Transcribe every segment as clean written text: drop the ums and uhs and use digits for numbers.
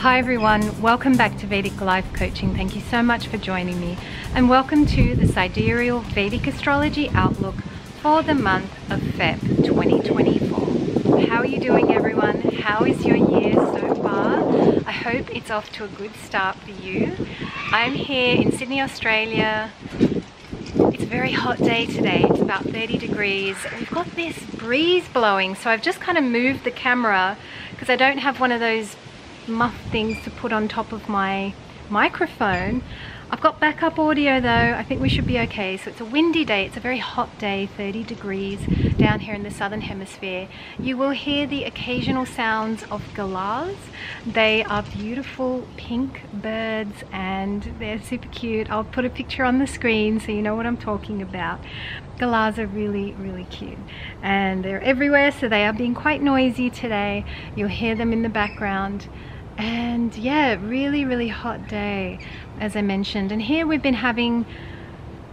Hi everyone, welcome back to Vedic Life Coaching. Thank you so much for joining me, and welcome to the Sidereal Vedic Astrology Outlook for the month of Feb 2024. How are you doing everyone? How is your year so far? I hope it's off to a good start for you. I'm here in Sydney, Australia. It's a very hot day today. It's about 30 degrees. We've got this breeze blowing, so I've just kind of moved the camera because I don't have one of those muff things to put on top of my microphone. I've got backup audio though. I think we should be okay. So it's a windy day. It's a very hot day, 30 degrees down here in the southern hemisphere. You will hear the occasional sounds of galahs. They are beautiful pink birds and they're super cute. I'll put a picture on the screen so you know what I'm talking about. Galahs are really cute and they're everywhere, so they are being quite noisy today. You'll hear them in the background. And yeah, really hot day, as I mentioned. And here we've been having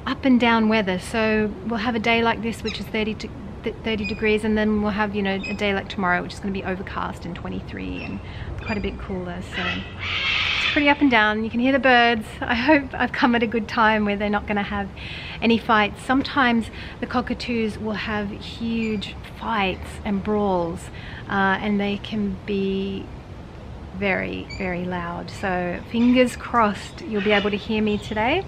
up and down weather, so we'll have a day like this which is 30 degrees, and then we'll have, you know, a day like tomorrow which is going to be overcast and 23 and quite a bit cooler. So it's pretty up and down. You can hear the birds. I hope I've come at a good time where they're not going to have any fights. Sometimes the cockatoos will have huge fights and brawls, and they can be very loud, so fingers crossed you'll be able to hear me today.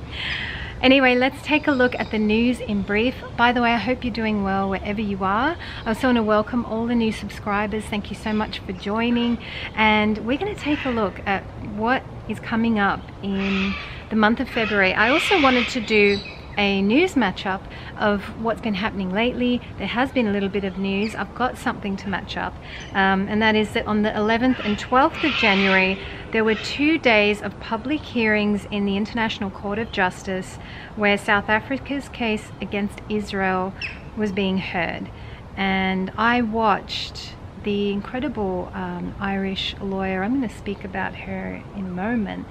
Anyway, let's take a look at the news in brief. By the way, I hope you're doing well wherever you are. I also want to welcome all the new subscribers. Thank you so much for joining, and we're going to take a look at what is coming up in the month of February. I also wanted to do a news matchup of what's been happening lately. There has been a little bit of news. I've got something to match up, and that is that on the 11th and 12th of January there were 2 days of public hearings in the International Court of Justice where South Africa's case against Israel was being heard, and I watched the incredible Irish lawyer. I'm going to speak about her in a moment,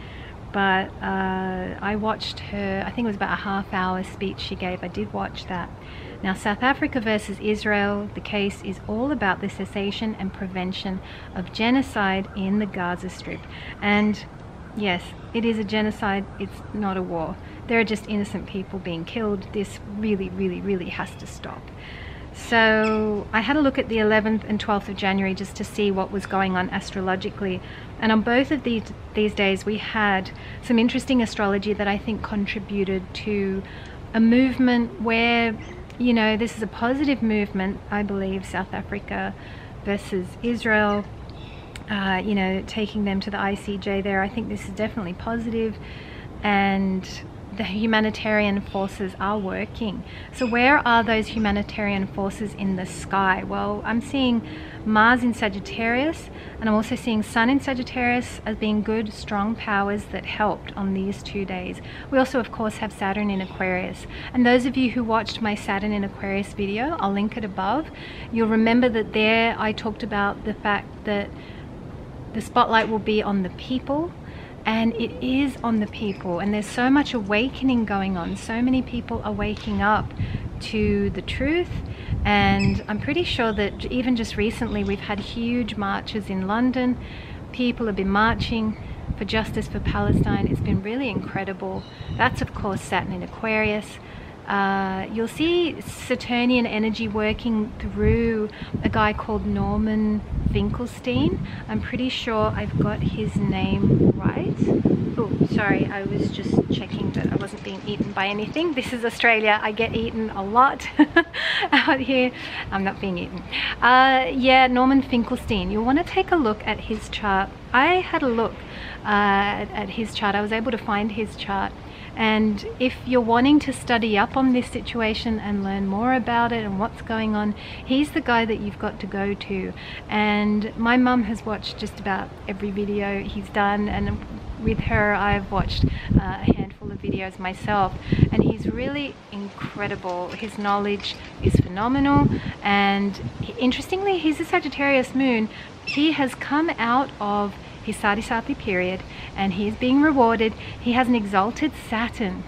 but I watched her, I think it was about a half-hour speech she gave. I did watch that. Now, South Africa versus Israel, the case is all about the cessation and prevention of genocide in the Gaza Strip. And yes, it is a genocide, it's not a war. There are just innocent people being killed. This really has to stop. So I had a look at the 11th and 12th of January just to see what was going on astrologically, and on both of these days we had some interesting astrology that I think contributed to a movement where, you know, this is a positive movement, I believe, South Africa versus Israel, you know, taking them to the ICJ there. I think this is definitely positive, and the humanitarian forces are working. So where are those humanitarian forces in the sky? Well, I'm seeing Mars in Sagittarius, and I'm also seeing Sun in Sagittarius as being good, strong powers that helped on these 2 days. We also, of course, have Saturn in Aquarius. And those of you who watched my Saturn in Aquarius video, I'll link it above, you'll remember that there I talked about the fact that the spotlight will be on the people. And it is on the people, and there's so much awakening going on. So many people are waking up to the truth, and I'm pretty sure that even just recently we've had huge marches in London. People have been marching for justice for Palestine. It's been really incredible. That's, of course, Saturn in Aquarius. You'll see Saturnian energy working through a guy called Norman Finkelstein. I'm pretty sure I've got his name right. Oh, sorry, I was just checking that I wasn't being eaten by anything. This is Australia. I get eaten a lot out here. I'm not being eaten. Yeah, Norman Finkelstein. You'll want to take a look at his chart. I had a look at his chart. I was able to find his chart. And if you're wanting to study up on this situation and learn more about it and what's going on, he's the guy that you've got to go to. And my mum has watched just about every video he's done, and with her I've watched a handful of videos myself, and he's really incredible. His knowledge is phenomenal, and interestingly, he's a Sagittarius moon. He has come out of his Sadi Sati period and he is being rewarded. He has an exalted Saturn.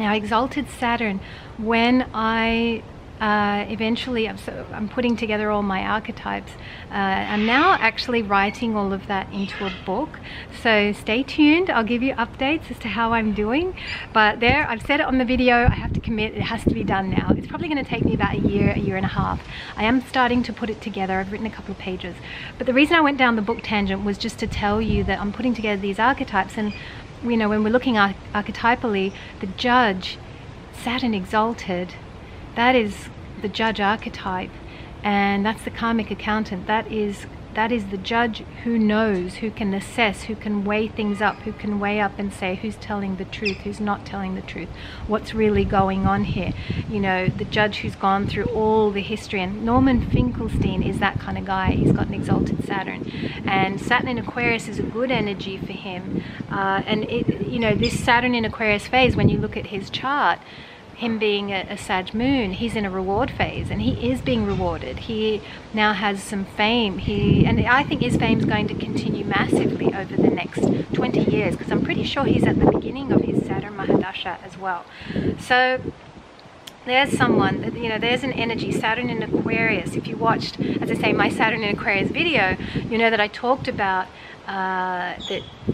Now, exalted Saturn, when I Eventually, I'm putting together all my archetypes. I'm now actually writing all of that into a book. So stay tuned. I'll give you updates as to how I'm doing. But there, I've said it on the video. I have to commit. It has to be done now. It's probably going to take me about a year and a half. I am starting to put it together. I've written a couple of pages. But the reason I went down the book tangent was just to tell you that I'm putting together these archetypes. And, you know, when we're looking archetypally, the judge, Saturn exalted, that is the judge archetype, and that's the karmic accountant. That is the judge who knows, who can assess, who can weigh things up, who can weigh up and say who's telling the truth, who's not telling the truth, what's really going on here. You know, the judge who's gone through all the history. And Norman Finkelstein is that kind of guy. He's got an exalted Saturn. And Saturn in Aquarius is a good energy for him. You know, this Saturn in Aquarius phase, when you look at his chart, him being a Sag moon, he's in a reward phase, and he is being rewarded. He now has some fame. And I think his fame's going to continue massively over the next 20 years, because I'm pretty sure he's at the beginning of his Saturn Mahadasha as well. So there's someone, you know, there's an energy, Saturn in Aquarius. If you watched, as I say, my Saturn in Aquarius video, you know that I talked about that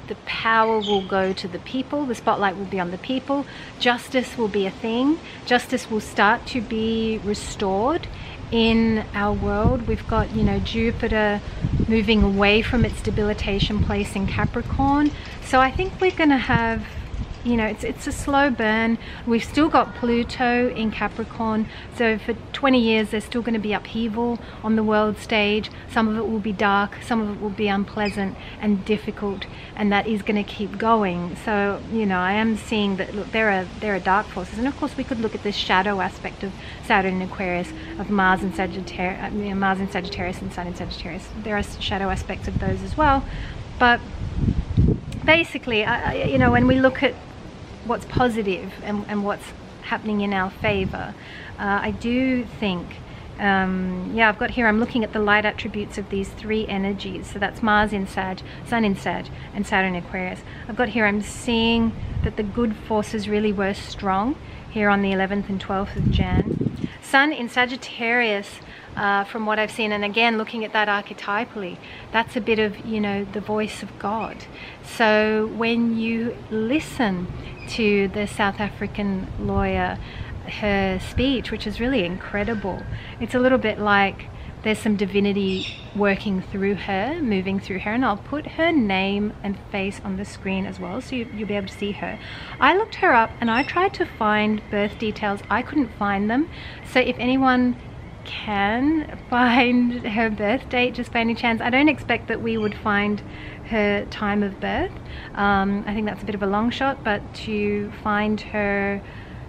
the power will go to the people, the spotlight will be on the people, justice will be a thing, justice will start to be restored in our world. We've got, you know, Jupiter moving away from its debilitation place in Capricorn. So I think we're going to have, you know, it's a slow burn. We've still got Pluto in Capricorn, so for 20 years there's still going to be upheaval on the world stage. Some of it will be dark, some of it will be unpleasant and difficult, and that is going to keep going. So, you know, I am seeing that, look, there are dark forces. And of course we could look at this shadow aspect of Saturn in Aquarius, of Mars and Sagittarius, you know, Mars and Sagittarius and Sun in Sagittarius. There are shadow aspects of those as well. But basically, you know, when we look at what's positive and what's happening in our favor, I do think, yeah, I've got here, I'm looking at the light attributes of these three energies. So that's Mars in Sag, Sun in Sag, and Saturn in Aquarius. I've got here, I'm seeing that the good forces really were strong here on the 11th and 12th of Jan. Sun in Sagittarius, from what I've seen, and again looking at that archetypally, that's a bit of, you know, the voice of God. So when you listen to the South African lawyer, her speech, which is really incredible, it's a little bit like there's some divinity working through her, moving through her. And I'll put her name and face on the screen as well, so you'll be able to see her. I looked her up and I tried to find birth details. I couldn't find them. So if anyone can find her birth date, just by any chance. I don't expect that we would find her time of birth. I think that's a bit of a long shot, but to find her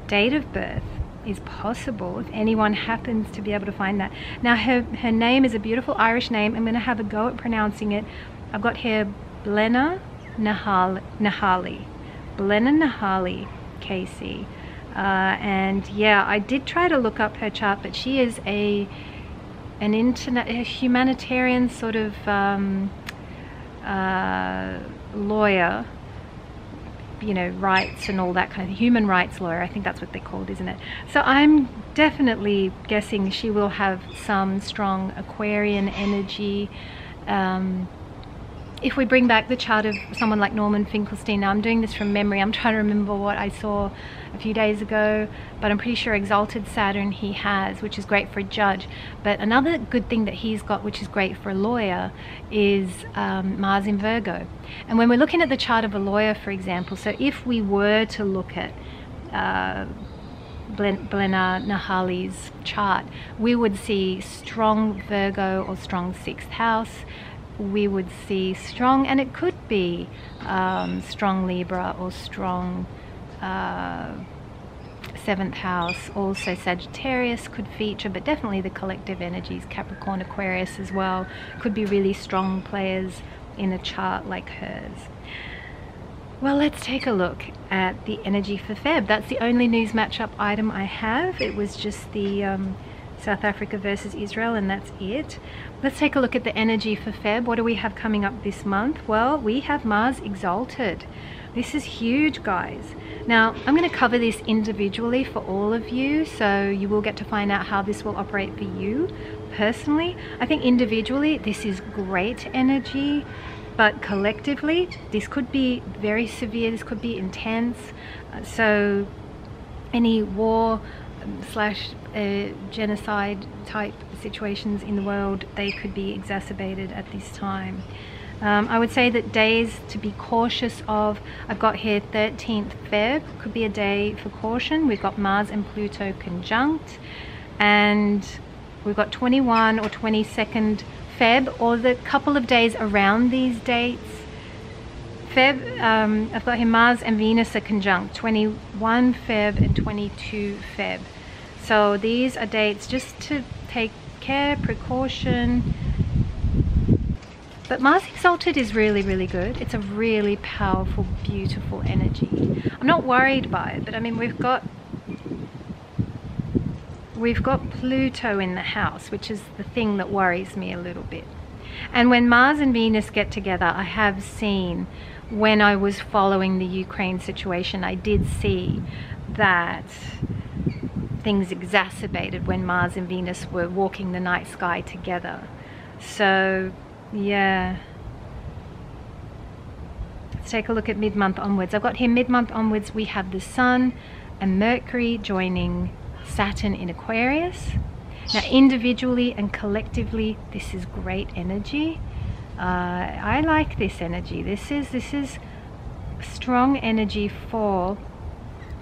date of birth is possible if anyone happens to be able to find that. Now her name is a beautiful Irish name. I'm going to have a go at pronouncing it. I've got here Blinne Ní Ghrálaigh, Blinne Ní Ghrálaigh KC. And yeah, I did try to look up her chart, but she is a humanitarian sort of lawyer, you know, rights and all that kind of human rights lawyer. I think that's what they're called, isn't it? So I'm definitely guessing she will have some strong Aquarian energy. If we bring back the chart of someone like Norman Finkelstein, now I'm doing this from memory, I'm trying to remember what I saw a few days ago, but I'm pretty sure exalted Saturn he has, which is great for a judge. But another good thing that he's got, which is great for a lawyer, is Mars in Virgo. And when we're looking at the chart of a lawyer, for example, so if we were to look at Blinne Ní Ghrálaigh chart, we would see strong Virgo or strong sixth house. We would see strong, and it could be strong Libra or strong seventh house. Also Sagittarius could feature, but definitely the collective energies, Capricorn, Aquarius as well, could be really strong players in a chart like hers. Well, let's take a look at the energy for Feb. That's the only news matchup item I have. It was just the South Africa versus Israel, and that's it. Let's take a look at the energy for Feb. What do we have coming up this month? Well, we have Mars exalted, This is huge, guys. Now, I'm going to cover this individually for all of you, so you will get to find out how this will operate for you personally. I think individually, this is great energy, but collectively, this could be very severe, this could be intense. So any war slash genocide type situations in the world, they could be exacerbated at this time. I would say that days to be cautious of, I've got here 13th Feb, could be a day for caution. We've got Mars and Pluto conjunct, and we've got 21 or 22nd Feb, or the couple of days around these dates. Feb, I've got here Mars and Venus are conjunct, 21 Feb and 22 Feb. So these are dates just to take care, precaution. But Mars Exalted is really, really good. It's a really powerful, beautiful energy. I'm not worried by it, but I mean, we've got Pluto in the house, which is the thing that worries me a little bit. And when Mars and Venus get together, I have seen, when I was following the Ukraine situation, I did see that things exacerbated when Mars and Venus were walking the night sky together. So yeah, let's take a look at mid-month onwards. I've got here mid-month onwards, we have the Sun and Mercury joining Saturn in Aquarius. Now, individually and collectively, this is great energy. I like this energy. This is strong energy for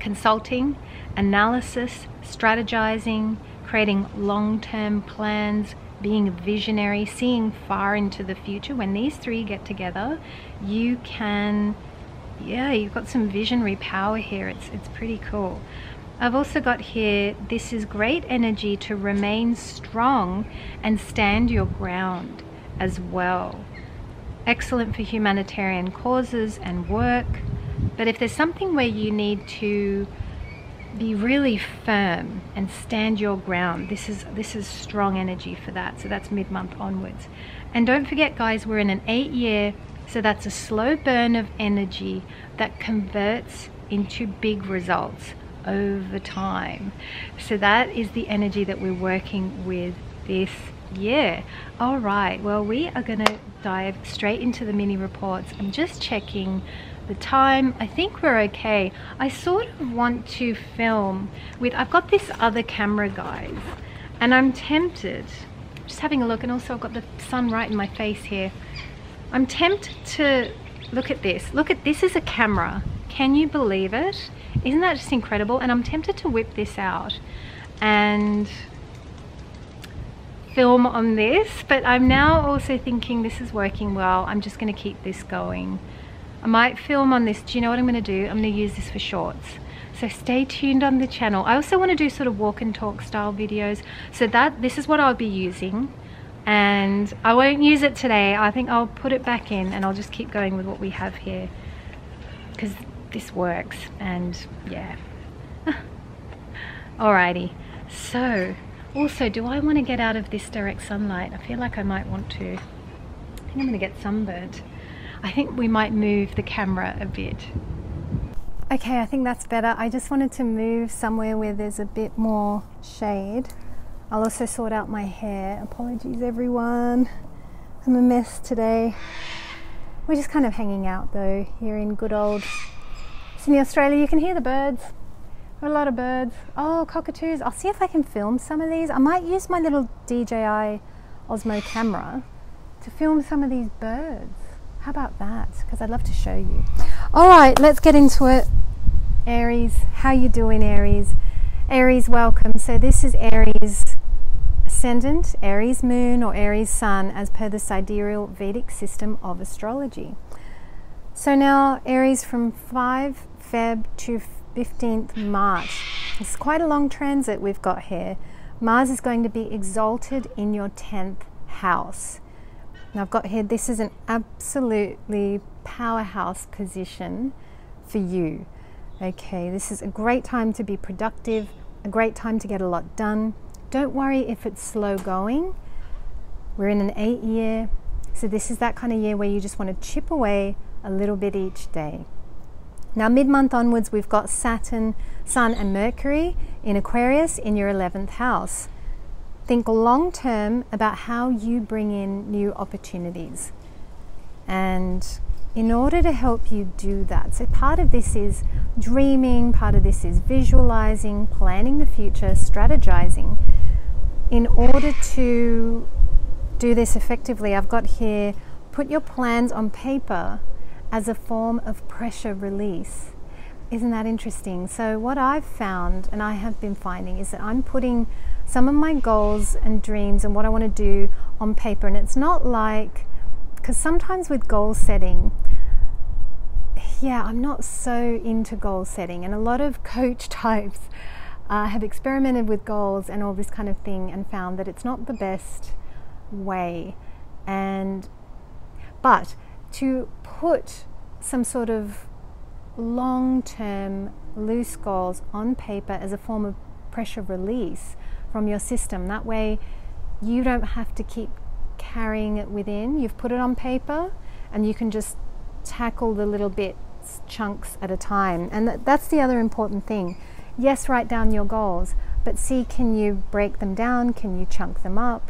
consulting, analysis, strategizing, creating long-term plans, being a visionary, seeing far into the future. When these three get together, you can, yeah, you've got some visionary power here. It's pretty cool. I've also got here, this is great energy to remain strong and stand your ground as well. Excellent for humanitarian causes and work. But if there's something where you need to be really firm and stand your ground, this is strong energy for that. So that's mid-month onwards. And don't forget, guys, we're in an 8-year, so that's a slow burn of energy that converts into big results over time. So that is the energy that we're working with this year. All right, well, we are going to dive straight into the mini reports. I'm just checking the time. I think we're okay. I sort of want to film with, I've got this other camera, guys, and I'm tempted, just having a look, and also I've got the sun right in my face here. I'm tempted to look at this. Look at this as a camera. Can you believe it? Isn't that just incredible? And I'm tempted to whip this out and film on this, but I'm now also thinking this is working well. I'm just going to keep this going. I might film on this. Do you know what I'm going to do? I'm going to use this for shorts. So stay tuned on the channel. I also want to do sort of walk and talk style videos. So that, this is what I'll be using. And I won't use it today. I think I'll put it back in and I'll just keep going with what we have here, because this works. And yeah. Alrighty. So also, do I want to get out of this direct sunlight? I feel like I might want to. I think I'm going to get sunburned. I think we might move the camera a bit. Okay, I think that's better. I just wanted to move somewhere where there's a bit more shade. I'll also sort out my hair. Apologies, everyone. I'm a mess today. We're just kind of hanging out, though, here in good old Sydney, Australia. You can hear the birds. There are a lot of birds. Oh, cockatoos. I'll see if I can film some of these. I might use my little DJI Osmo camera to film some of these birds. How about that? Because I'd love to show you. All right, let's get into it. Aries, how you doing, Aries? Aries, welcome. So this is Aries ascendant, Aries moon, or Aries sun, as per the sidereal Vedic system of astrology. So now, Aries, from 5 Feb to 15th March. It's quite a long transit we've got here. Mars is going to be exalted in your 10th house. And I've got here, this is an absolutely powerhouse position for you. Okay, this is a great time to be productive, a great time to get a lot done. Don't worry if it's slow going. We're in an 8-year, so this is that kind of year where you just want to chip away a little bit each day. Now mid-month onwards, we've got Saturn, Sun and Mercury in Aquarius in your 11th house. Think long term about how you bring in new opportunities, and in order to help you do that, so part of this is dreaming, part of this is visualizing, planning the future, strategizing. In order to do this effectively, I've got here, put your plans on paper as a form of pressure release. Isn't that interesting? So what I've found, and I have been finding, is that I'm putting some of my goals and dreams and what I want to do on paper. And it's not like, because sometimes with goal setting, yeah, I'm not so into goal setting, and a lot of coach types have experimented with goals and all this kind of thing and found that it's not the best way. And but to put some sort of long-term loose goals on paper as a form of pressure release from your system, that way you don't have to keep carrying it within. You've put it on paper and you can just tackle the little bits, chunks at a time. And that's the other important thing. Yes, write down your goals, but see, can you break them down? Can you chunk them up?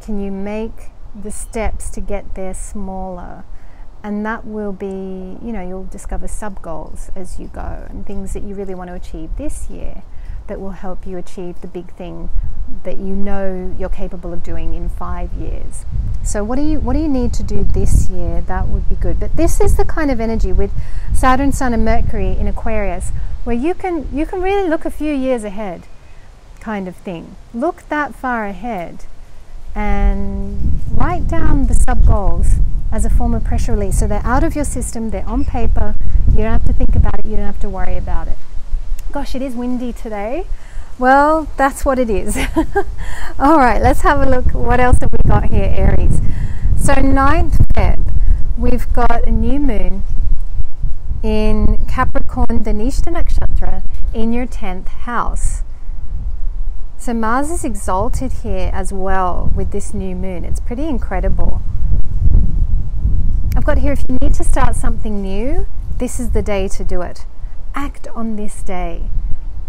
Can you make the steps to get there smaller? And that will be, you know, you'll discover sub-goals as you go, and things that you really want to achieve this year that will help you achieve the big thing that you know you're capable of doing in 5 years. So what do you need to do this year? That would be good. But this is the kind of energy with Saturn, Sun and Mercury in Aquarius where you can really look a few years ahead, kind of thing. Look that far ahead and write down the sub-goals as a form of pressure release. So they're out of your system, they're on paper, you don't have to think about it, you don't have to worry about it. Gosh, it is windy today. Well, that's what it is. All right, let's have a look. What else have we got here, Aries? So 9th Feb, we've got a new moon in Capricorn Dhanishta Nakshatra in your 10th house. So Mars is exalted here as well with this new moon. It's pretty incredible. I've got here, if you need to start something new, this is the day to do it. Act on this day.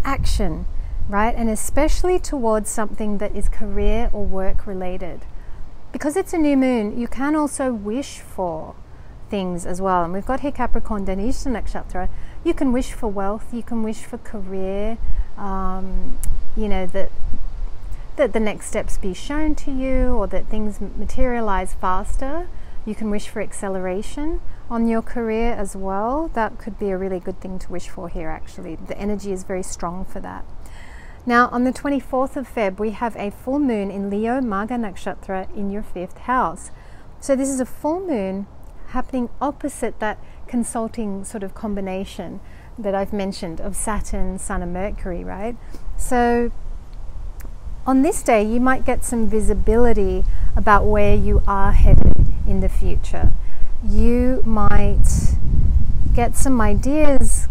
Action, right? And especially towards something that is career or work related. Because it's a new moon, you can also wish for things as well. And we've got here Capricorn Dhanishta Nakshatra. You can wish for wealth, you can wish for career, you know, that the next steps be shown to you, or that things materialize faster. You can wish for acceleration on your career as well. That could be a really good thing to wish for here, actually. The energy is very strong for that. Now, on the 24th of Feb, we have a full moon in Leo Magha Nakshatra in your 5th house. So this is a full moon happening opposite that consulting sort of combination that I've mentioned of Saturn, Sun and Mercury, right? So on this day, you might get some visibility about where you are headed in the future. You might get some ideas,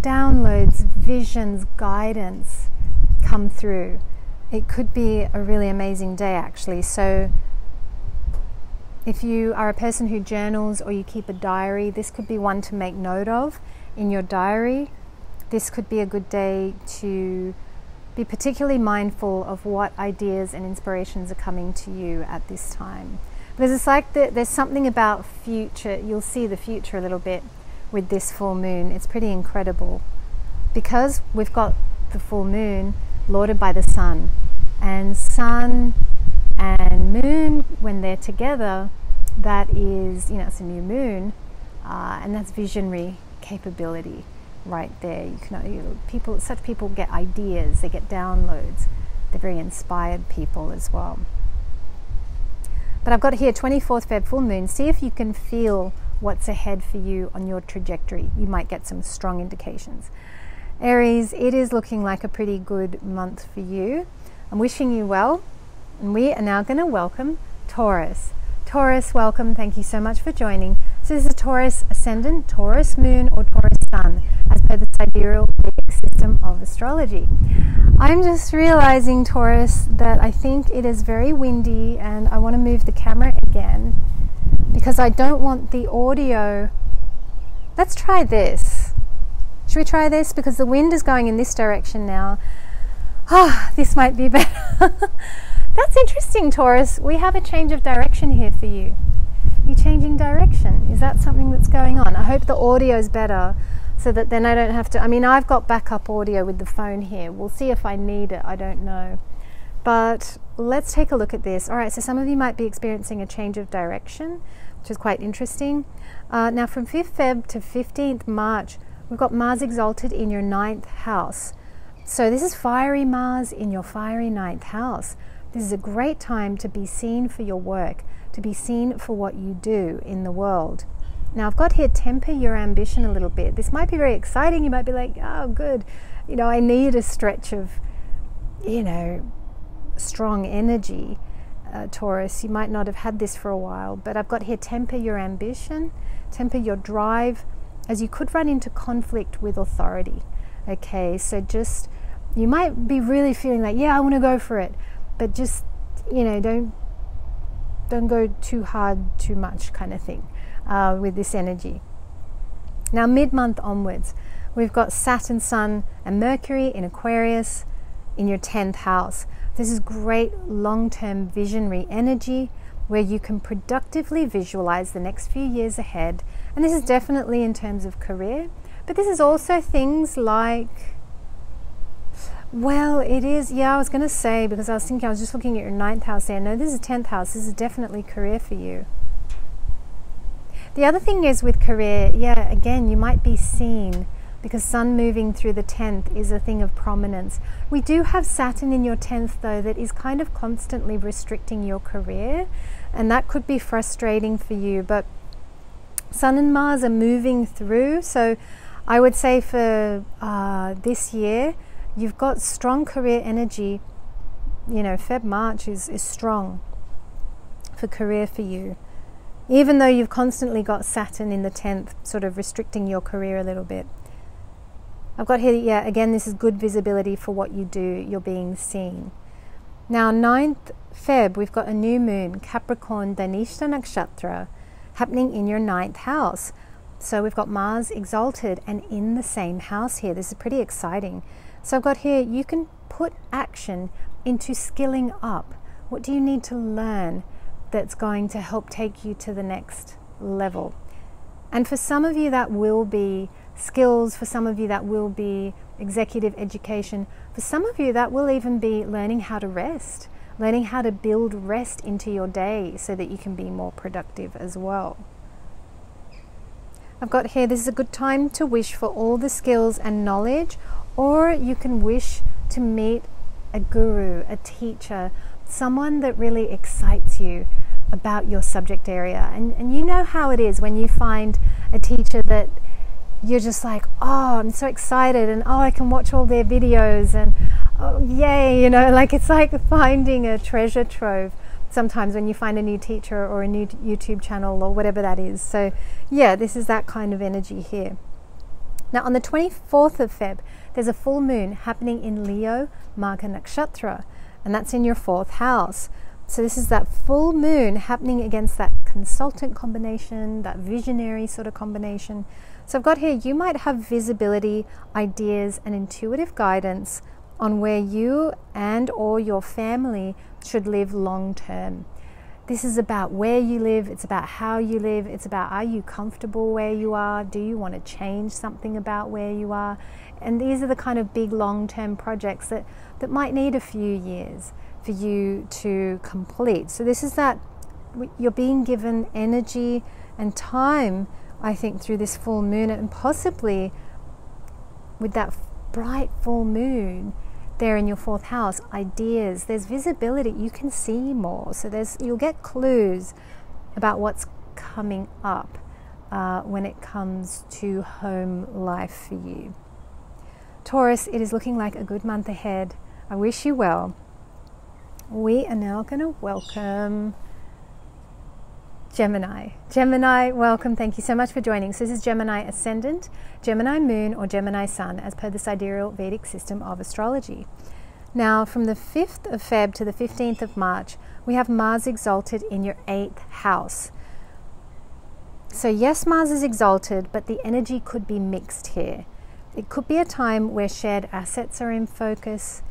downloads, visions, guidance come through. It could be a really amazing day, actually. So if you are a person who journals or you keep a diary, this could be one to make note of in your diary. This could be a good day to be particularly mindful of what ideas and inspirations are coming to you at this time. Because it's like there's something about future. You'll see the future a little bit with this full moon. It's pretty incredible. Because we've got the full moon lauded by the sun. And sun and moon, when they're together, that is, you know, it's a new moon. And that's visionary capability right there. Such people get ideas, they get downloads. They're very inspired people as well. But I've got here 24th Feb full moon. See if you can feel what's ahead for you on your trajectory. You might get some strong indications. Aries, it is looking like a pretty good month for you. I'm wishing you well. And we are now going to welcome Taurus. Taurus, welcome. Thank you so much for joining. So this is a Taurus ascendant, Taurus moon or Taurus sun, as per the Sidereal Vedic system of astrology. I'm just realizing, Taurus, that I think it is very windy, and I want to move the camera again because I don't want the audio. Let's try this. we try this? Because the wind is going in this direction now. Ah, oh, this might be better. That's interesting, Taurus. We have a change of direction here for you. You're changing direction. Is that something that's going on? I hope the audio is better so that then I don't have to... I mean, I've got backup audio with the phone here. We'll see if I need it. I don't know. But let's take a look at this. All right, so some of you might be experiencing a change of direction, which is quite interesting. Now, from 5th Feb to 15th March, we've got Mars exalted in your 9th house. So this is fiery Mars in your fiery 9th house. This is a great time to be seen for your work, to be seen for what you do in the world. Now I've got here, temper your ambition a little bit. This might be very exciting. You might be like, oh good, you know, I need a stretch of, you know, strong energy, Taurus. You might not have had this for a while, but I've got here, temper your ambition, temper your drive, as you could run into conflict with authority. Okay, so just, you might be really feeling like, yeah, I want to go for it, but just, you know, don't go too hard, too much kind of thing with this energy. Now mid-month onwards, we've got Saturn, Sun and Mercury in Aquarius in your 10th house. This is great long-term visionary energy where you can productively visualize the next few years ahead, and this is definitely in terms of career, but this is also things like, well, it is, yeah, I was going to say, because I was thinking, I was just looking at your 9th house there. No, this is 10th house. This is definitely career for you. The other thing is with career, yeah, again, you might be seen, because Sun moving through the 10th is a thing of prominence. We do have Saturn in your 10th though, that is kind of constantly restricting your career, and that could be frustrating for you, but Sun and Mars are moving through, so I would say for this year, you've got strong career energy. You know, Feb, March is strong for career for you, even though you've constantly got Saturn in the 10th sort of restricting your career a little bit. I've got here, yeah, again, this is good visibility for what you do. You're being seen. Now 9th Feb, we've got a new moon, Capricorn, Dhanishta Nakshatra, happening in your 9th house. So we've got Mars exalted and in the same house here. This is pretty exciting. So I've got here, you can put action into skilling up. What do you need to learn that's going to help take you to the next level? And for some of you that will be skills, for some of you that will be executive education, for some of you that will even be learning how to rest, learning how to build rest into your day so that you can be more productive as well. I've got here, this is a good time to wish for all the skills and knowledge, or you can wish to meet a guru, a teacher, someone that really excites you about your subject area. And you know how it is when you find a teacher that you're just like, oh, I'm so excited, and oh, I can watch all their videos, and oh, yay, you know, like it's like finding a treasure trove sometimes when you find a new teacher or a new YouTube channel or whatever that is. So yeah, this is that kind of energy here. Now on the 24th of Feb, there's a full moon happening in Leo, Magha Nakshatra, and that's in your 4th house. So this is that full moon happening against that consultant combination, that visionary sort of combination. So I've got here, you might have visibility, ideas, and intuitive guidance on where you and or your family should live long term. This is about where you live, it's about how you live, it's about, are you comfortable where you are? Do you want to change something about where you are? And these are the kind of big long-term projects that might need a few years for you to complete. So this is that, you're being given energy and time, I think, through this full moon, and possibly with that bright full moon there in your 4th house, ideas, there's visibility, you can see more, so there's, you'll get clues about what's coming up when it comes to home life for you. Taurus, it is looking like a good month ahead. I wish you well. We are now going to welcome Gemini. Gemini, welcome. Thank you so much for joining. So this is Gemini Ascendant, Gemini Moon, or Gemini Sun, as per the Sidereal Vedic system of astrology. Now, from the 5th of Feb to the 15th of March, we have Mars exalted in your 8th house. So yes, Mars is exalted, but the energy could be mixed here. It could be a time where shared assets are in focus.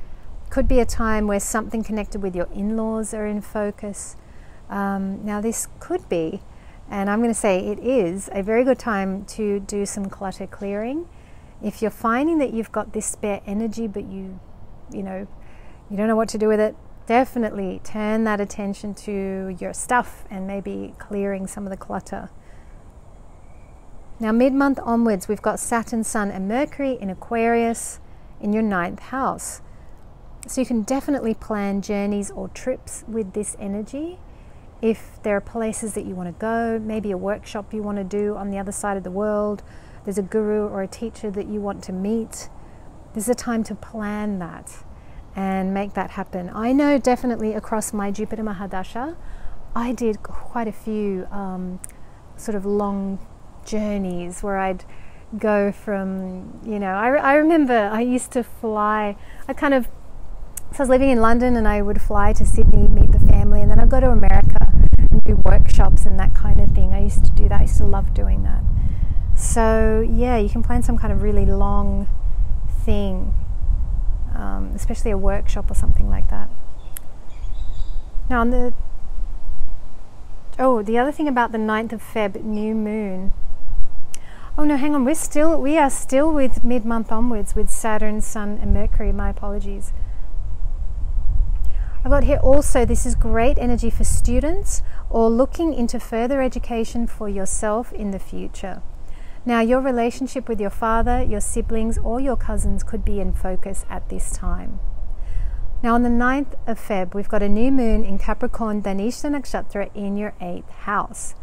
Could be a time where something connected with your in-laws are in focus. Now this could be, and I'm going to say it is, a very good time to do some clutter clearing. If you're finding that you've got this spare energy but you don't know what to do with it, definitely turn that attention to your stuff and maybe clearing some of the clutter. Now mid-month onwards, we've got Saturn, Sun and Mercury in Aquarius in your 9th house. So you can definitely plan journeys or trips with this energy. If there are places that you want to go, maybe a workshop you want to do on the other side of the world, there's a guru or a teacher that you want to meet, this is a time to plan that and make that happen. I know definitely across my Jupiter Mahadasha, I did quite a few sort of long journeys where I'd go from, I remember I used to fly, so I was living in London and I would fly to Sydney, meet the family, and then I'd go to America and do workshops and that kind of thing. I used to do that, I used to love doing that. So yeah, you can plan some kind of really long thing, especially a workshop or something like that. Now on the, the other thing about the 9th of Feb, new moon. Oh no, hang on, we are still with mid-month onwards with Saturn, Sun and Mercury, my apologies. I've got here also, this is great energy for students or looking into further education for yourself in the future. Now your relationship with your father, your siblings or your cousins could be in focus at this time. Now on the 9th of Feb, we've got a new moon in Capricorn, Dhanishta Nakshatra in your 8th house.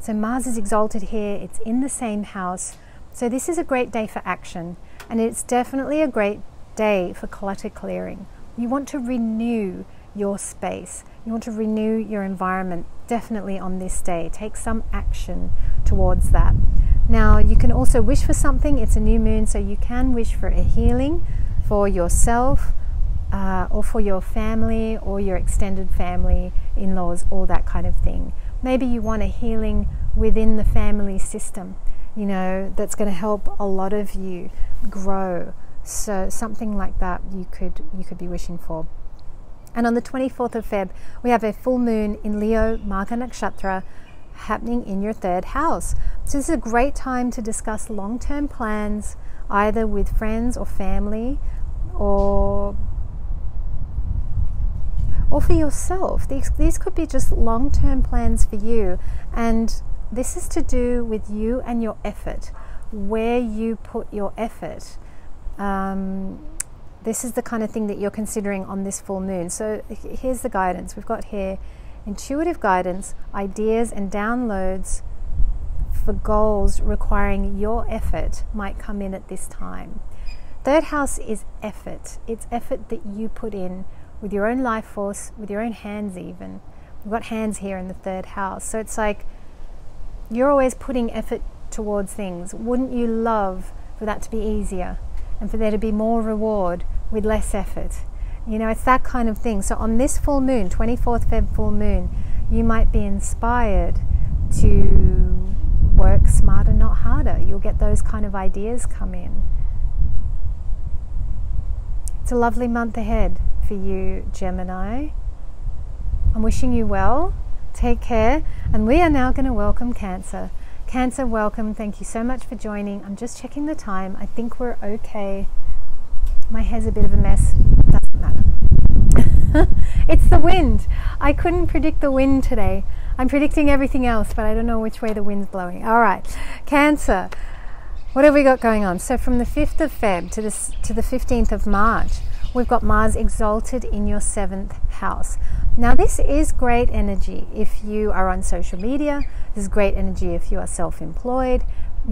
So Mars is exalted here, it's in the same house. So this is a great day for action and it's definitely a great day for clutter clearing. You want to renew your space, you want to renew your environment, definitely on this day. Take some action towards that. Now you can also wish for something, it's a new moon, so you can wish for a healing for yourself or for your family or your extended family, in-laws, all that kind of thing. Maybe you want a healing within the family system, that's going to help a lot of you grow. So something like that you could be wishing for. And on the 24th of Feb, we have a full moon in Leo, Magha Nakshatra, happening in your 3rd house. So this is a great time to discuss long-term plans, either with friends or family, or for yourself. These could be just long-term plans for you. And this is to do with you and your effort, where you put your effort. This is the kind of thing that you're considering on this full moon. So here's the guidance we've got here. Intuitive guidance, ideas and downloads for goals requiring your effort might come in at this time. 3rd house is effort. It's effort that you put in with your own life force, with your own hands even. We've got hands here in the 3rd house. So it's like you're always putting effort towards things. Wouldn't you love for that to be easier? And for there to be more reward with less effort. It's that kind of thing. So on this full moon, 24th Feb full moon, you might be inspired to work smarter, not harder. You'll get those kind of ideas come in. It's a lovely month ahead for you, Gemini. I'm wishing you well. Take care. And we are now going to welcome Cancer. Cancer, welcome. Thank you so much for joining. I'm just checking the time. I think we're okay. My hair's a bit of a mess. Doesn't matter. It's the wind. I couldn't predict the wind today. I'm predicting everything else, but I don't know which way the wind's blowing. All right, Cancer, what have we got going on? So from the 5th of Feb to the 15th of March, we've got Mars exalted in your 7th house. Now this is great energy if you are on social media. This is great energy if you are self-employed.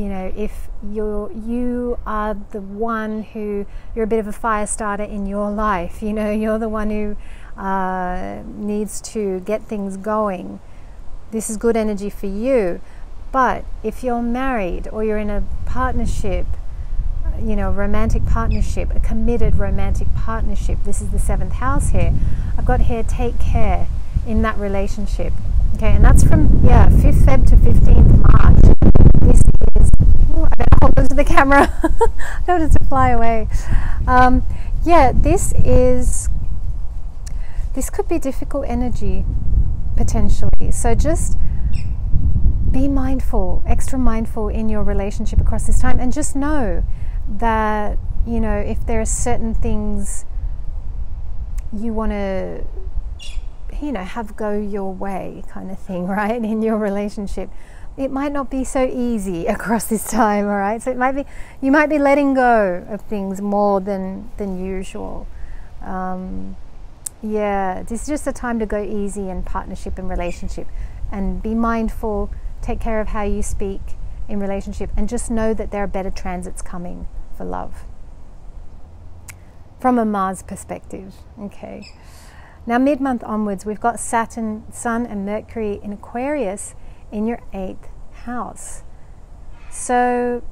If you are the one who, you're a bit of a fire starter in your life. You're the one who needs to get things going. This is good energy for you. But if you're married or you're in a partnership, romantic partnership, a committed romantic partnership. This is the 7th house here. I've got here, take care in that relationship. Okay, and that's from 5th Feb to 15th March. This is I better hold it to the camera. I don't want it to fly away. Yeah, this could be difficult energy potentially. So just be mindful, extra mindful in your relationship across this time, and just know that, you know, if there are certain things you want to, you know, have go your way kind of thing, right, in your relationship, it might not be so easy across this time, all right? So it might be, you might be letting go of things more than usual. Yeah, this is just a time to go easy in partnership and relationship, and be mindful, take care of how you speak in relationship, and just know that there are better transits coming for love from a Mars perspective. Okay, now mid-month onwards, we've got Saturn, Sun and Mercury in Aquarius in your 8th house. So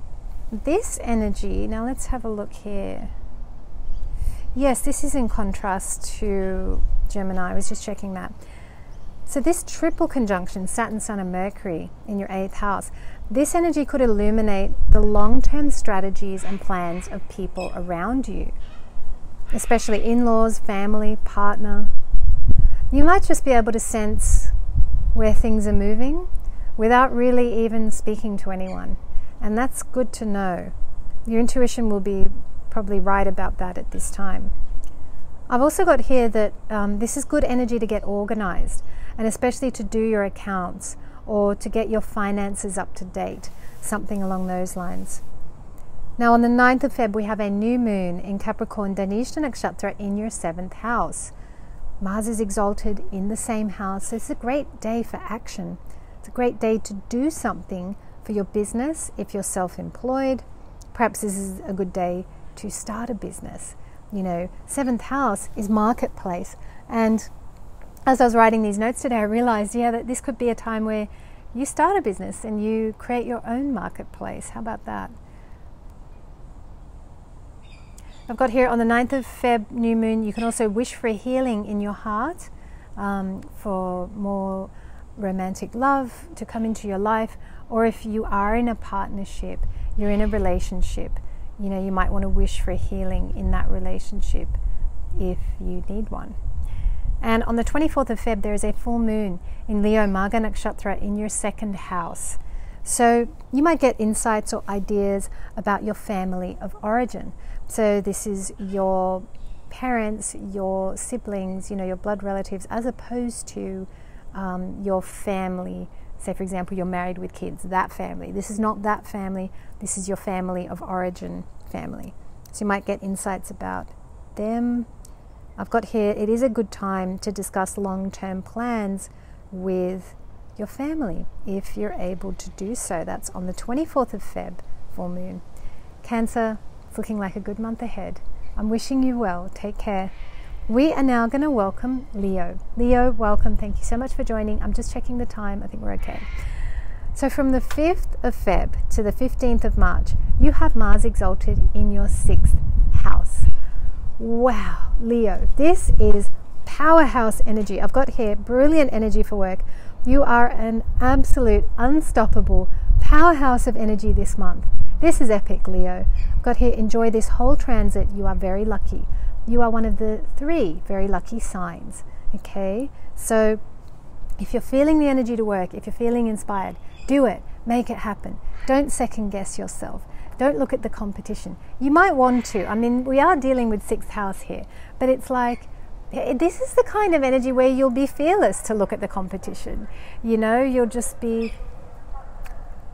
this energy, now let's have a look here. Yes, this is in contrast to Gemini. I was just checking that. So this triple conjunction, Saturn, Sun and Mercury in your 8th house, this energy could illuminate the long-term strategies and plans of people around you, especially in-laws, family, partner. You might just be able to sense where things are moving without really even speaking to anyone, and that's good to know. Your intuition will be probably right about that at this time. I've also got here that this is good energy to get organized, and especially to do your accounts or to get your finances up to date, something along those lines. Now on the 9th of Feb, we have a new moon in Capricorn, Dhanishta Nakshatra in your 7th house. Mars is exalted in the same house, so it's a great day for action. It's a great day to do something for your business if you're self-employed. Perhaps this is a good day to start a business. You know, 7th house is marketplace, and as I was writing these notes today, I realized, yeah, that this could be a time where you start a business and you create your own marketplace. How about that? I've got here on the 9th of Feb, new moon, you can also wish for healing in your heart, for more romantic love to come into your life, or if you are in a partnership, you're in a relationship, you know, you might want to wish for healing in that relationship if you need one. And on the 24th of Feb, there is a full moon in Leo, Magha Nakshatra in your 2nd house. So you might get insights or ideas about your family of origin. So this is your parents, your siblings, you know, your blood relatives, as opposed to your family. Say, for example, you're married with kids, that family. This is not that family. This is your family of origin family. So you might get insights about them. I've got here, it is a good time to discuss long-term plans with your family if you're able to do so. That's on the 24th of Feb, full moon. Cancer, it's looking like a good month ahead. I'm wishing you well. Take care. We are now going to welcome Leo. Leo, welcome. Thank you so much for joining. I'm just checking the time. I think we're okay. So from the 5th of Feb to the 15th of March, you have Mars exalted in your 6th house. Wow, Leo, this is powerhouse energy. I've got here brilliant energy for work. You are an absolute unstoppable powerhouse of energy this month. This is epic, Leo. I've got here, enjoy this whole transit. You are very lucky. You are one of the 3 very lucky signs. Okay, so if you're feeling the energy to work, if you're feeling inspired, do it, make it happen. Don't second guess yourself. Don't look at the competition. You might want to. I mean, we are dealing with 6th house here, but it's like, this is the kind of energy where you'll be fearless to look at the competition. You know, you'll just be,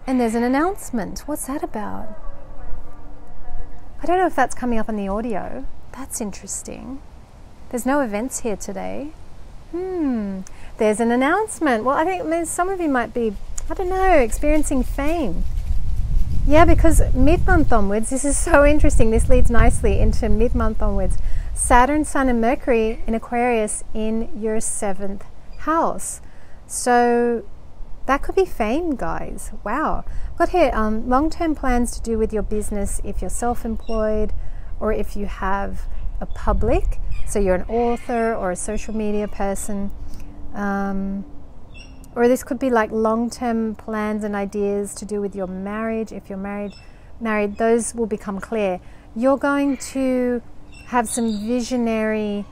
and there's an announcement. What's that about? I don't know if that's coming up on the audio. That's interesting. There's no events here today. There's an announcement. Well, I think, I mean, some of you might be, I don't know, experiencing fame. Yeah, because mid-month onwards, this is so interesting. This leads nicely into mid-month onwards. Saturn, Sun and Mercury in Aquarius in your 7th house. So that could be fame, guys. Wow. Got here long-term plans to do with your business if you're self-employed, or if you have a public, so you're an author or a social media person. Or this could be like long-term plans and ideas to do with your marriage. If you're married, those will become clear. You're going to have some visionary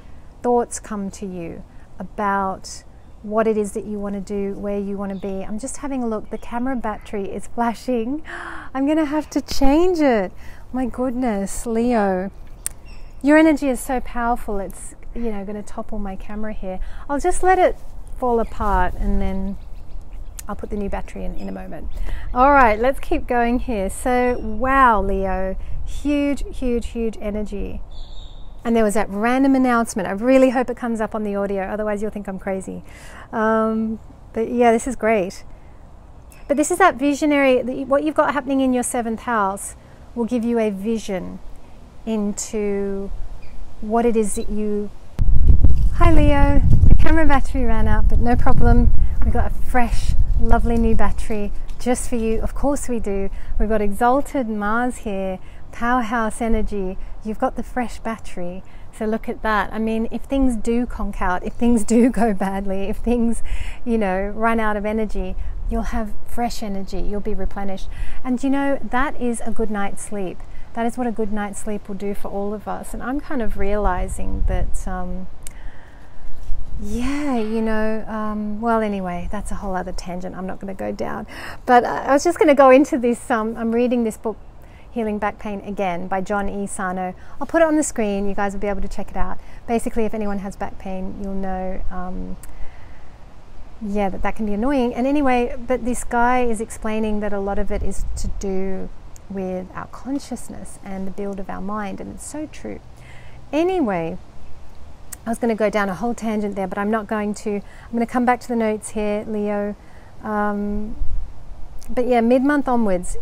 thoughts come to you about what it is that you want to do, where you want to be. I'm just having a look. The camera battery is flashing. I'm going to have to change it. My goodness, Leo. Your energy is so powerful. It's, you know, going to topple my camera here. I'll just let it fall apart and then I'll put the new battery in a moment. All right, let's keep going here. So, wow, Leo, huge, huge, huge energy. And there was that random announcement. I really hope it comes up on the audio, otherwise you'll think I'm crazy. But yeah, this is great. But this is that visionary, what you've got happening in your 7th house will give you a vision into what it is that you... Hi Leo, the camera battery ran out, but no problem. We've got a fresh, lovely new battery just for you. Of course we do. We've got exalted Mars here, powerhouse energy. You've got the fresh battery, so look at that. I mean, if things do conk out, if things do go badly, if things, you know, run out of energy, you'll have fresh energy, you'll be replenished. And you know, that is a good night's sleep. That is what a good night's sleep will do for all of us. And I'm kind of realizing that yeah, you know, well, anyway, that's a whole other tangent I'm not going to go down. But I was just going to go into this, I'm reading this book, Healing Back Pain Again, by John E. Sarno. I'll put it on the screen, you guys will be able to check it out. Basically, if anyone has back pain, you'll know, yeah, that can be annoying. And anyway, but this guy is explaining that a lot of it is to do with our consciousness and the build of our mind, and it's so true. Anyway, I was going to go down a whole tangent there, but I'm not going to. I'm going to come back to the notes here, Leo. But yeah, mid-month onwards,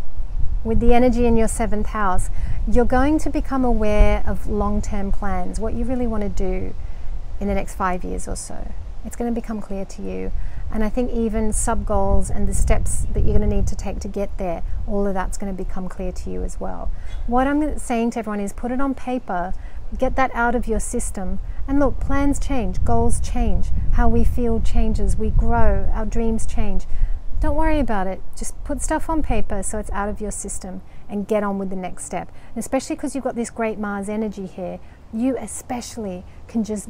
with the energy in your 7th house, you're going to become aware of long-term plans, what you really want to do in the next 5 years or so. It's going to become clear to you. And I think even sub-goals and the steps that you're going to need to take to get there, all of that's going to become clear to you as well. What I'm saying to everyone is put it on paper, get that out of your system. And look, plans change, goals change, how we feel changes, we grow, our dreams change. Don't worry about it. Just put stuff on paper so it's out of your system and get on with the next step. And especially because you've got this great Mars energy here, you especially can just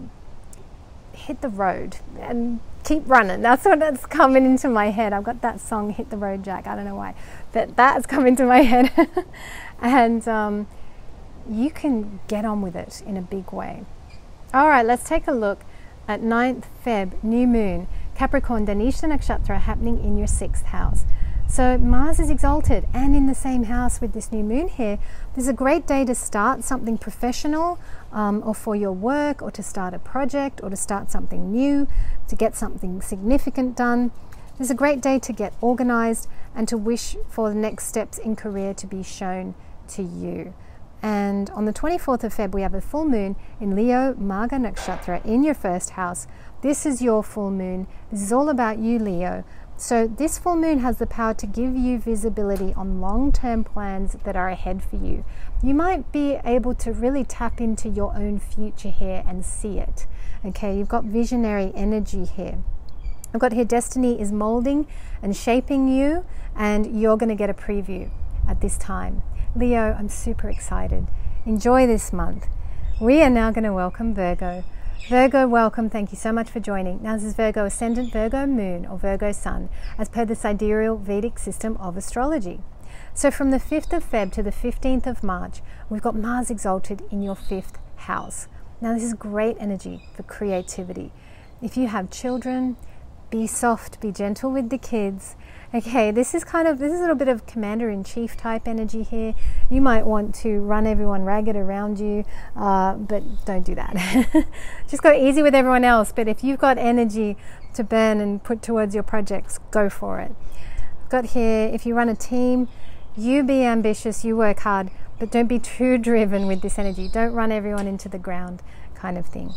hit the road and keep running. That's what that's coming into my head. I've got that song, Hit the Road Jack. I don't know why, but that's come into my head. And you can get on with it in a big way. All right, let's take a look at 9th Feb, new moon. Capricorn, Dhanishta Nakshatra happening in your 6th house. So Mars is exalted and in the same house with this new moon here. This is a great day to start something professional or for your work, or to start a project, or to start something new, to get something significant done. This is a great day to get organized and to wish for the next steps in career to be shown to you. And on the 24th of Feb, we have a full moon in Leo Magha Nakshatra in your 1st house. This is your full moon. This is all about you, Leo. So this full moon has the power to give you visibility on long-term plans that are ahead for you. You might be able to really tap into your own future here and see it. Okay, you've got visionary energy here. I've got here destiny is molding and shaping you, and you're going to get a preview at this time. Leo, I'm super excited. Enjoy this month. We are now going to welcome Virgo. Virgo, welcome. Thank you so much for joining. Now, this is Virgo ascendant, Virgo moon, or Virgo sun, as per the Sidereal Vedic system of astrology. So from the 5th of Feb to the 15th of March, we've got Mars exalted in your 5th house. Now, this is great energy for creativity. If you have children, be soft, be gentle with the kids. Okay, this is a little bit of commander-in-chief type energy here. You might want to run everyone ragged around you, but don't do that. Just go easy with everyone else. But if you've got energy to burn and put towards your projects, go for it. Got here, if you run a team, you be ambitious, you work hard, but don't be too driven with this energy. Don't run everyone into the ground kind of thing.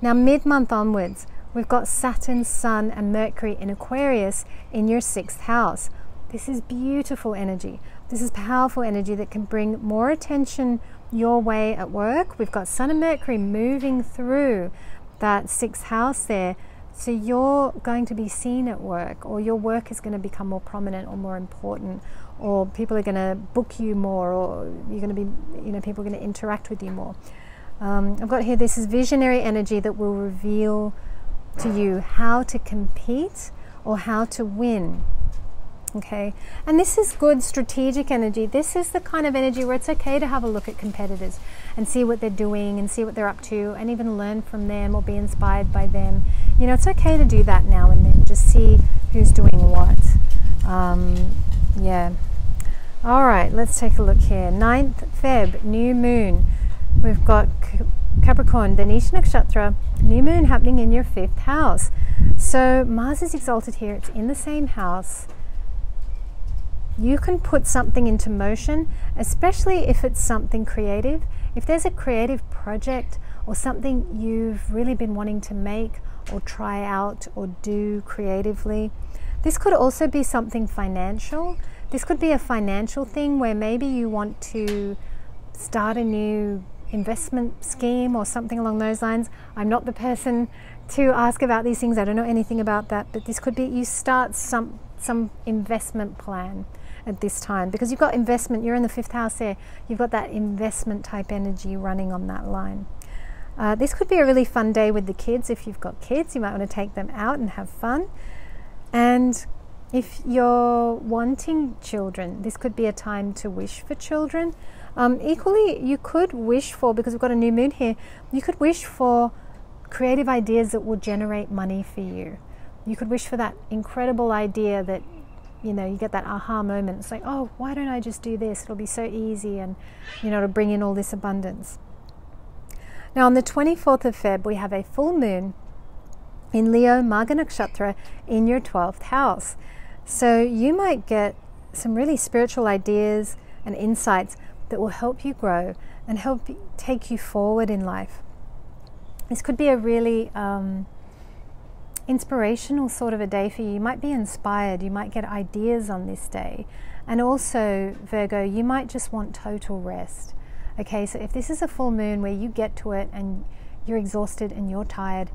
Now, mid-month onwards, we've got Saturn, Sun and Mercury in Aquarius in your 6th house. This is beautiful energy. This is powerful energy that can bring more attention your way at work. We've got Sun and Mercury moving through that 6th house there. So you're going to be seen at work, or your work is going to become more prominent or more important, or people are going to book you more, or you're going to be, you know, people are going to interact with you more. I've got here, this is visionary energy that will reveal to you how to compete or how to win. Okay, and this is good strategic energy. This is the kind of energy where it's okay to have a look at competitors and see what they're doing and see what they're up to, and even learn from them or be inspired by them. You know, it's okay to do that now and then, just see who's doing what. Yeah. All right, let's take a look here. 9th Feb, new moon. We've got Capricorn, Dhanishta Nakshatra, new moon happening in your 5th house. So Mars is exalted here, it's in the same house. You can put something into motion, especially if it's something creative. If there's a creative project or something you've really been wanting to make or try out or do creatively. This could also be something financial. This could be a financial thing where maybe you want to start a new investment scheme or something along those lines. I'm not the person to ask about these things. I don't know anything about that, but this could be you start some investment plan at this time, because you've got investment, you're in the 5th house there, you've got that investment type energy running on that line. This could be a really fun day with the kids. If you've got kids, you might want to take them out and have fun. And if you're wanting children, this could be a time to wish for children. Equally, you could wish for, because we've got a new moon here, you could wish for creative ideas that will generate money for you. You could wish for that incredible idea that, you know, you get that aha moment. It's like, oh, why don't I just do this? It'll be so easy, and, you know, it'll bring in all this abundance. Now, on the 24th of Feb, we have a full moon in Leo, Magha Nakshatra, in your 12th house. So you might get some really spiritual ideas and insights that will help you grow and help take you forward in life. This could be a really inspirational sort of a day for you. You might be inspired, you might get ideas on this day. And also, Virgo, you might just want total rest. Okay, so if this is a full moon where you get to it and you're exhausted and you're tired,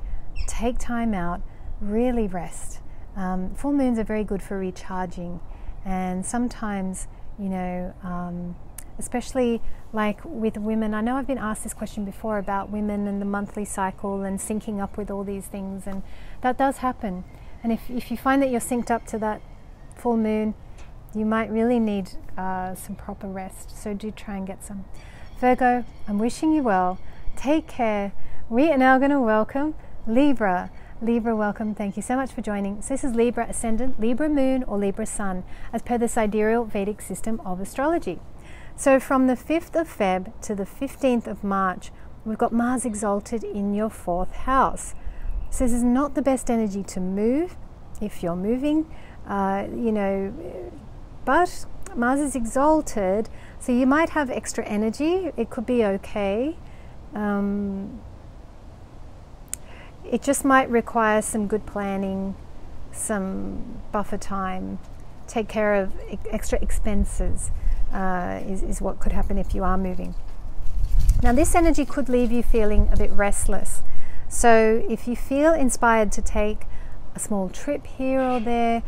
take time out, really rest. Full moons are very good for recharging, and sometimes, you know, especially like with women, I know I've been asked this question before about women and the monthly cycle and syncing up with all these things, and that does happen. And if you find that you're synced up to that full moon, you might really need some proper rest, so do try and get some. Virgo, I'm wishing you well, take care. We are now going to welcome Libra. Libra, welcome, thank you so much for joining. So this is Libra ascendant, Libra moon or Libra sun, as per the sidereal Vedic system of astrology. So from the 5th of Feb to the 15th of March, we've got Mars exalted in your 4th house. So this is not the best energy to move if you're moving, you know, but Mars is exalted, so you might have extra energy. It could be okay. It just might require some good planning, some buffer time, take care of extra expenses. Is what could happen if you are moving. Now this energy could leave you feeling a bit restless, so if you feel inspired to take a small trip here or there,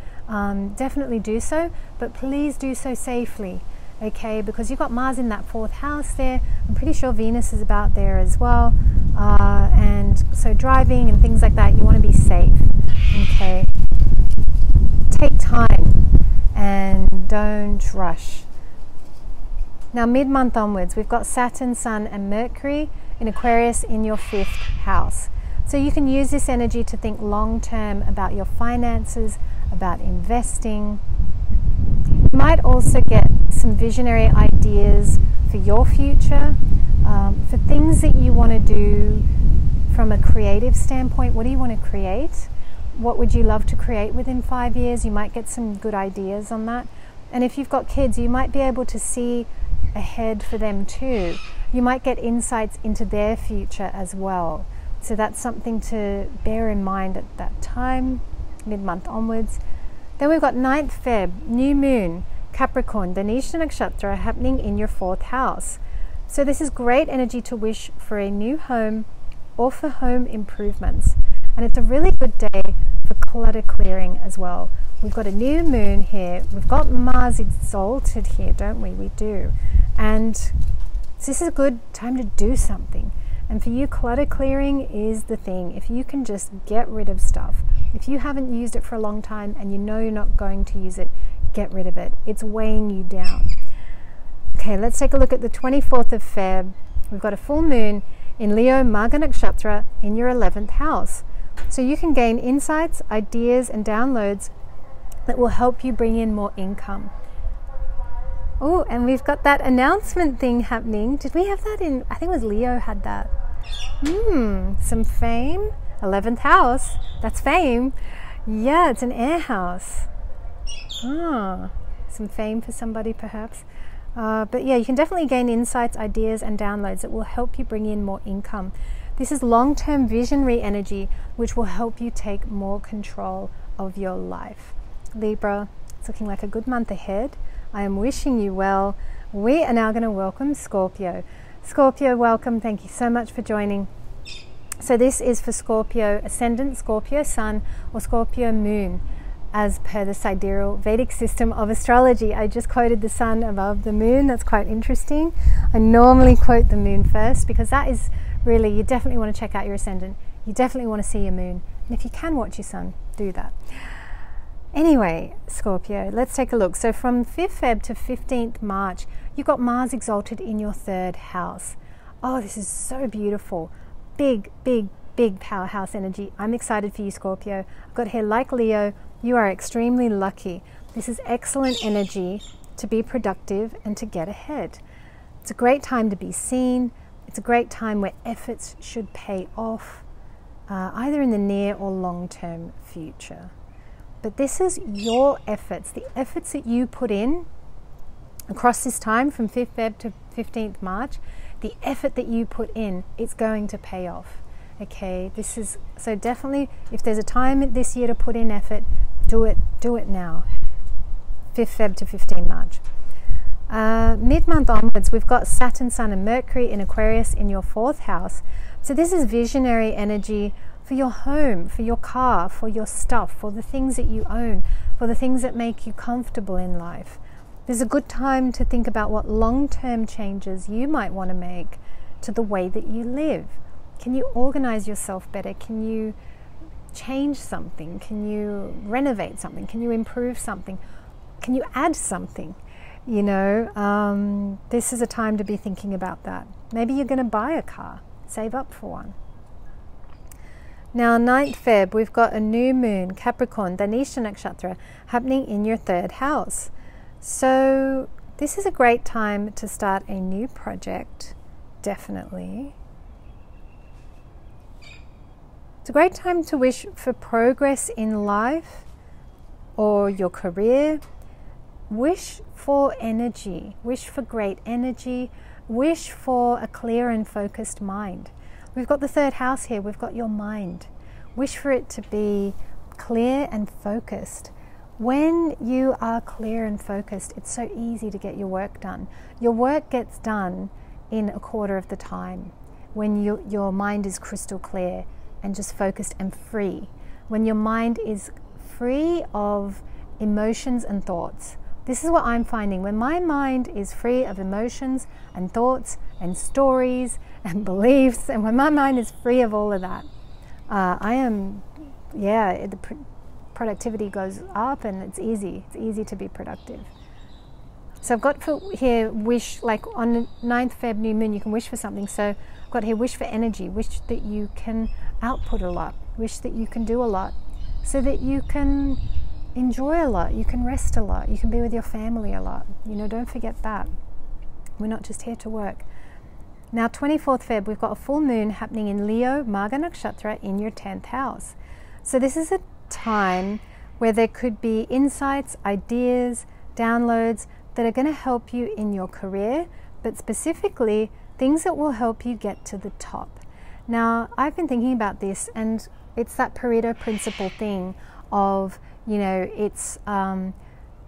definitely do so, but please do so safely, okay, because you've got Mars in that 4th house there. I'm pretty sure Venus is about there as well, and so driving and things like that, you want to be safe, okay? Take time and don't rush. Now mid-month onwards, we've got Saturn, Sun and Mercury in Aquarius in your 5th house. So you can use this energy to think long-term about your finances, about investing. You might also get some visionary ideas for your future, for things that you want to do from a creative standpoint. What do you want to create? What would you love to create within 5 years? You might get some good ideas on that. And if you've got kids, you might be able to see ahead for them too. You might get insights into their future as well, so that's something to bear in mind at that time, mid-month onwards. Then we've got 9th Feb, new moon, Capricorn, Dhanishta Nakshatra happening in your 4th house. So this is great energy to wish for a new home or for home improvements. And it's a really good day for clutter clearing as well. We've got a new moon here. We've got Mars exalted here, don't we? We do. And so this is a good time to do something. And for you, clutter clearing is the thing. If you can just get rid of stuff, if you haven't used it for a long time and you know you're not going to use it, get rid of it. It's weighing you down. Okay, let's take a look at the 24th of Feb. We've got a full moon in Leo Magha Nakshatra in your 11th house. So you can gain insights, ideas and downloads that will help you bring in more income. Oh, and we've got that announcement thing happening. Did we have that in, I think it was Leo had that. Some fame, 11th house, that's fame. Yeah, it's an air house. Ah, some fame for somebody perhaps. But yeah, you can definitely gain insights, ideas and downloads that will help you bring in more income. This is long-term visionary energy, which will help you take more control of your life. Libra, it's looking like a good month ahead. I am wishing you well. We are now going to welcome Scorpio. Scorpio, welcome. Thank you so much for joining. So this is for Scorpio ascendant, Scorpio sun or Scorpio moon, as per the Sidereal Vedic system of astrology. I just quoted the sun above the moon. That's quite interesting. I normally quote the moon first because that is really, you definitely want to check out your ascendant. You definitely want to see your moon. And if you can watch your sun, do that. Anyway, Scorpio, let's take a look. So from 5th Feb to 15th March, you've got Mars exalted in your 3rd house. Oh, this is so beautiful. Big, big, big powerhouse energy. I'm excited for you, Scorpio. I've got here, like Leo, you are extremely lucky. This is excellent energy to be productive and to get ahead. It's a great time to be seen. It's a great time where efforts should pay off, either in the near or long-term future. But this is your efforts, the efforts that you put in across this time from 5th Feb to 15th March, the effort that you put in, it's going to pay off. Okay, this is, so definitely if there's a time this year to put in effort, do it now. 5th Feb to 15th March. Mid-month onwards, we've got Saturn, Sun and Mercury in Aquarius in your 4th house. So this is visionary energy for your home, for your car, for your stuff, for the things that you own, for the things that make you comfortable in life. There's a good time to think about what long-term changes you might want to make to the way that you live. Can you organize yourself better? Can you change something? Can you renovate something? Can you improve something? Can you add something? You know, this is a time to be thinking about that. Maybe you're going to buy a car, save up for one. Now, 9th Feb, we've got a new moon, Capricorn, Dhanishta Nakshatra, happening in your 3rd house. So this is a great time to start a new project, definitely. It's a great time to wish for progress in life or your career. Wish for energy, wish for great energy, wish for a clear and focused mind. We've got the 3rd house here, we've got your mind. Wish for it to be clear and focused. When you are clear and focused, it's so easy to get your work done. Your work gets done in a quarter of the time when your mind is crystal clear and just focused and free. When your mind is free of emotions and thoughts. This is what I'm finding. When my mind is free of emotions and thoughts and stories and beliefs, and when my mind is free of all of that, the productivity goes up and it's easy. It's easy to be productive. So I've got for here, wish, like on 9th Feb new moon, you can wish for something. So I've got here, wish for energy, wish that you can output a lot, wish that you can do a lot so that you can enjoy a lot, you can rest a lot, you can be with your family a lot. You know, don't forget that. We're not just here to work. Now, 24th Feb, we've got a full moon happening in Leo Magha Nakshatra in your 10th house. So this is a time where there could be insights, ideas, downloads that are going to help you in your career, but specifically things that will help you get to the top. Now, I've been thinking about this, and it's that Pareto principle thing of, you know, it's the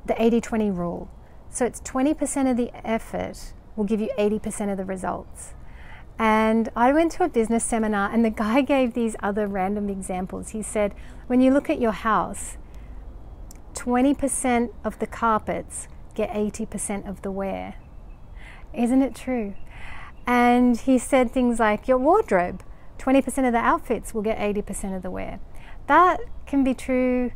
80-20 rule. So it's 20% of the effort will give you 80% of the results. And I went to a business seminar and the guy gave these other random examples. He said, when you look at your house, 20% of the carpets get 80% of the wear. Isn't it true? And he said things like your wardrobe, 20% of the outfits will get 80% of the wear. That can be true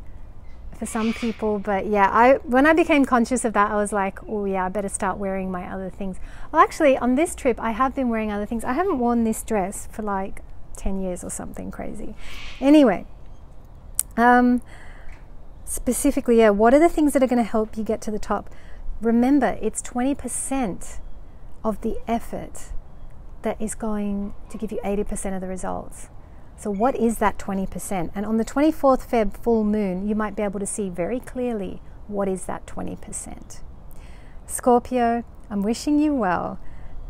for some people, but yeah, when I became conscious of that, I was like, oh yeah, I better start wearing my other things. Well, actually on this trip, I have been wearing other things. I haven't worn this dress for like 10 years or something crazy. Anyway, specifically, yeah, what are the things that are going to help you get to the top? Remember, it's 20% of the effort that is going to give you 80% of the results. So what is that 20%? And on the 24th Feb full moon, you might be able to see very clearly what is that 20%. Scorpio, I'm wishing you well.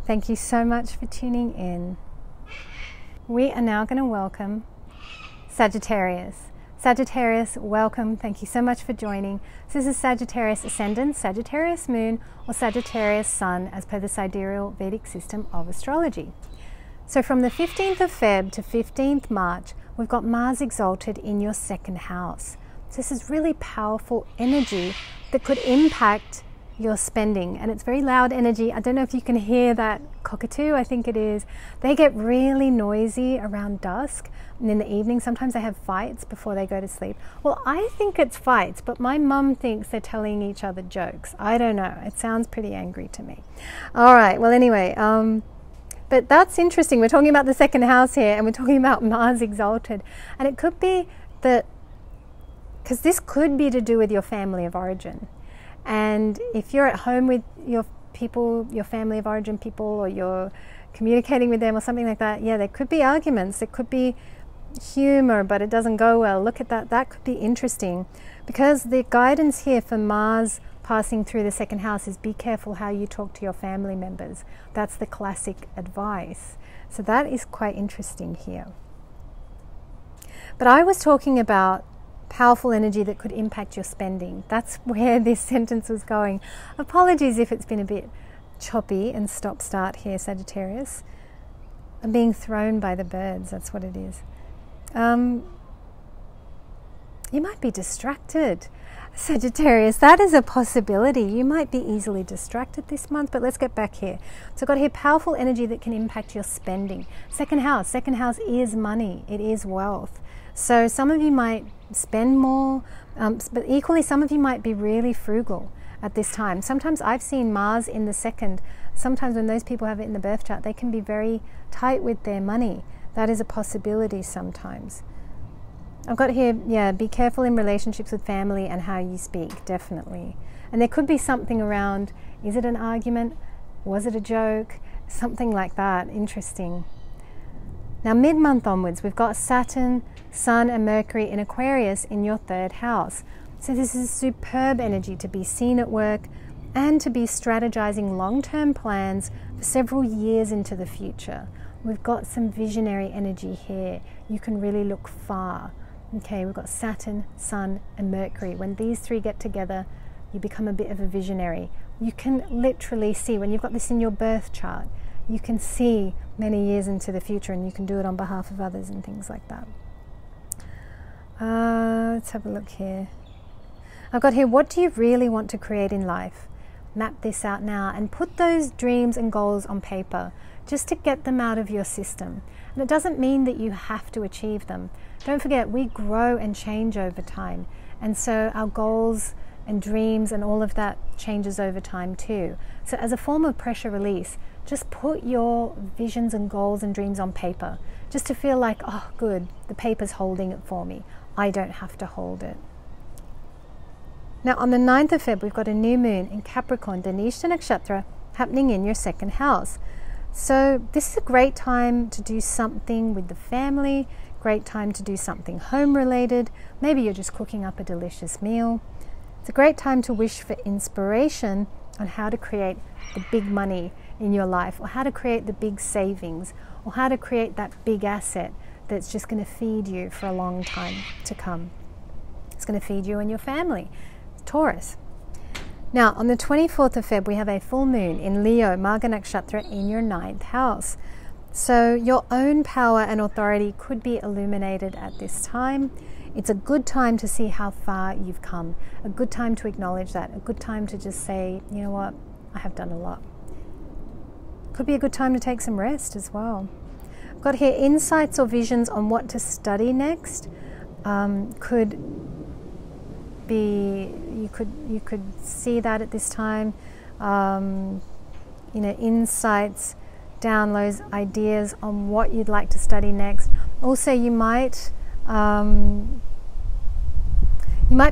Thank you so much for tuning in. We are now going to welcome Sagittarius. Sagittarius, welcome. Thank you so much for joining. So this is Sagittarius Ascendant, Sagittarius Moon, or Sagittarius Sun, as per the Sidereal Vedic system of astrology. So from the 15th of Feb to 15th March, we've got Mars exalted in your second house. So this is really powerful energy that could impact your spending. And it's very loud energy. I don't know if you can hear that cockatoo, I think it is. They get really noisy around dusk and in the evening. Sometimes they have fights before they go to sleep. Well, I think it's fights, but my mum thinks they're telling each other jokes. I don't know. It sounds pretty angry to me. All right. Well, anyway, but that's interesting. We're talking about the second house here and we're talking about Mars exalted. And it could be that, because this could be to do with your family of origin. And if you're at home with your people, your family of origin people, or you're communicating with them or something like that, yeah, there could be arguments. There could be humor, but it doesn't go well. Look at that. That could be interesting because the guidance here for Mars passing through the second house is be careful how you talk to your family members. That's the classic advice. So that is quite interesting here. But I was talking about powerful energy that could impact your spending. That's where this sentence was going. Apologies if it's been a bit choppy and stop-start here, Sagittarius. I'm being thrown by the birds, that's what it is. You might be distracted. Sagittarius, that is a possibility. You might be easily distracted this month, but let's get back here. So I've got here powerful energy that can impact your spending. Second house is money. It is wealth. So some of you might spend more, but equally some of you might be really frugal at this time. Sometimes I've seen Mars in the second. Sometimes when those people have it in the birth chart, they can be very tight with their money. That is a possibility sometimes. I've got here, yeah, be careful in relationships with family and how you speak, definitely. And there could be something around, is it an argument? Was it a joke? Something like that, interesting. Now mid-month onwards, we've got Saturn, Sun and Mercury in Aquarius in your third house. So this is superb energy to be seen at work and to be strategizing long-term plans for several years into the future. We've got some visionary energy here. You can really look far. Okay, we've got Saturn, Sun and Mercury. When these three get together, you become a bit of a visionary. You can literally see, when you've got this in your birth chart, you can see many years into the future and you can do it on behalf of others and things like that. Let's have a look here. I've got here, what do you really want to create in life? Map this out now and put those dreams and goals on paper just to get them out of your system. And it doesn't mean that you have to achieve them. Don't forget, we grow and change over time. And so our goals and dreams and all of that changes over time too. So as a form of pressure release, just put your visions and goals and dreams on paper, just to feel like, oh good, the paper's holding it for me. I don't have to hold it. Now on the 9th of Feb, we've got a new moon in Capricorn, Dhanishta Nakshatra, happening in your second house. So this is a great time to do something with the family, great time to do something home related. Maybe you're just cooking up a delicious meal. It's a great time to wish for inspiration on how to create the big money in your life, or how to create the big savings, or how to create that big asset that's just going to feed you for a long time to come. It's going to feed you and your family. Taurus. Now, on the 24th of Feb, we have a full moon in Leo, Magha Nakshatra, in your ninth house. So your own power and authority could be illuminated at this time. It's a good time to see how far you've come, a good time to acknowledge that, a good time to just say, you know what, I have done a lot. Could be a good time to take some rest as well. I've got here insights or visions on what to study next. Could be, you could see that at this time, you know, insights, downloads, ideas on what you'd like to study next. Also, you might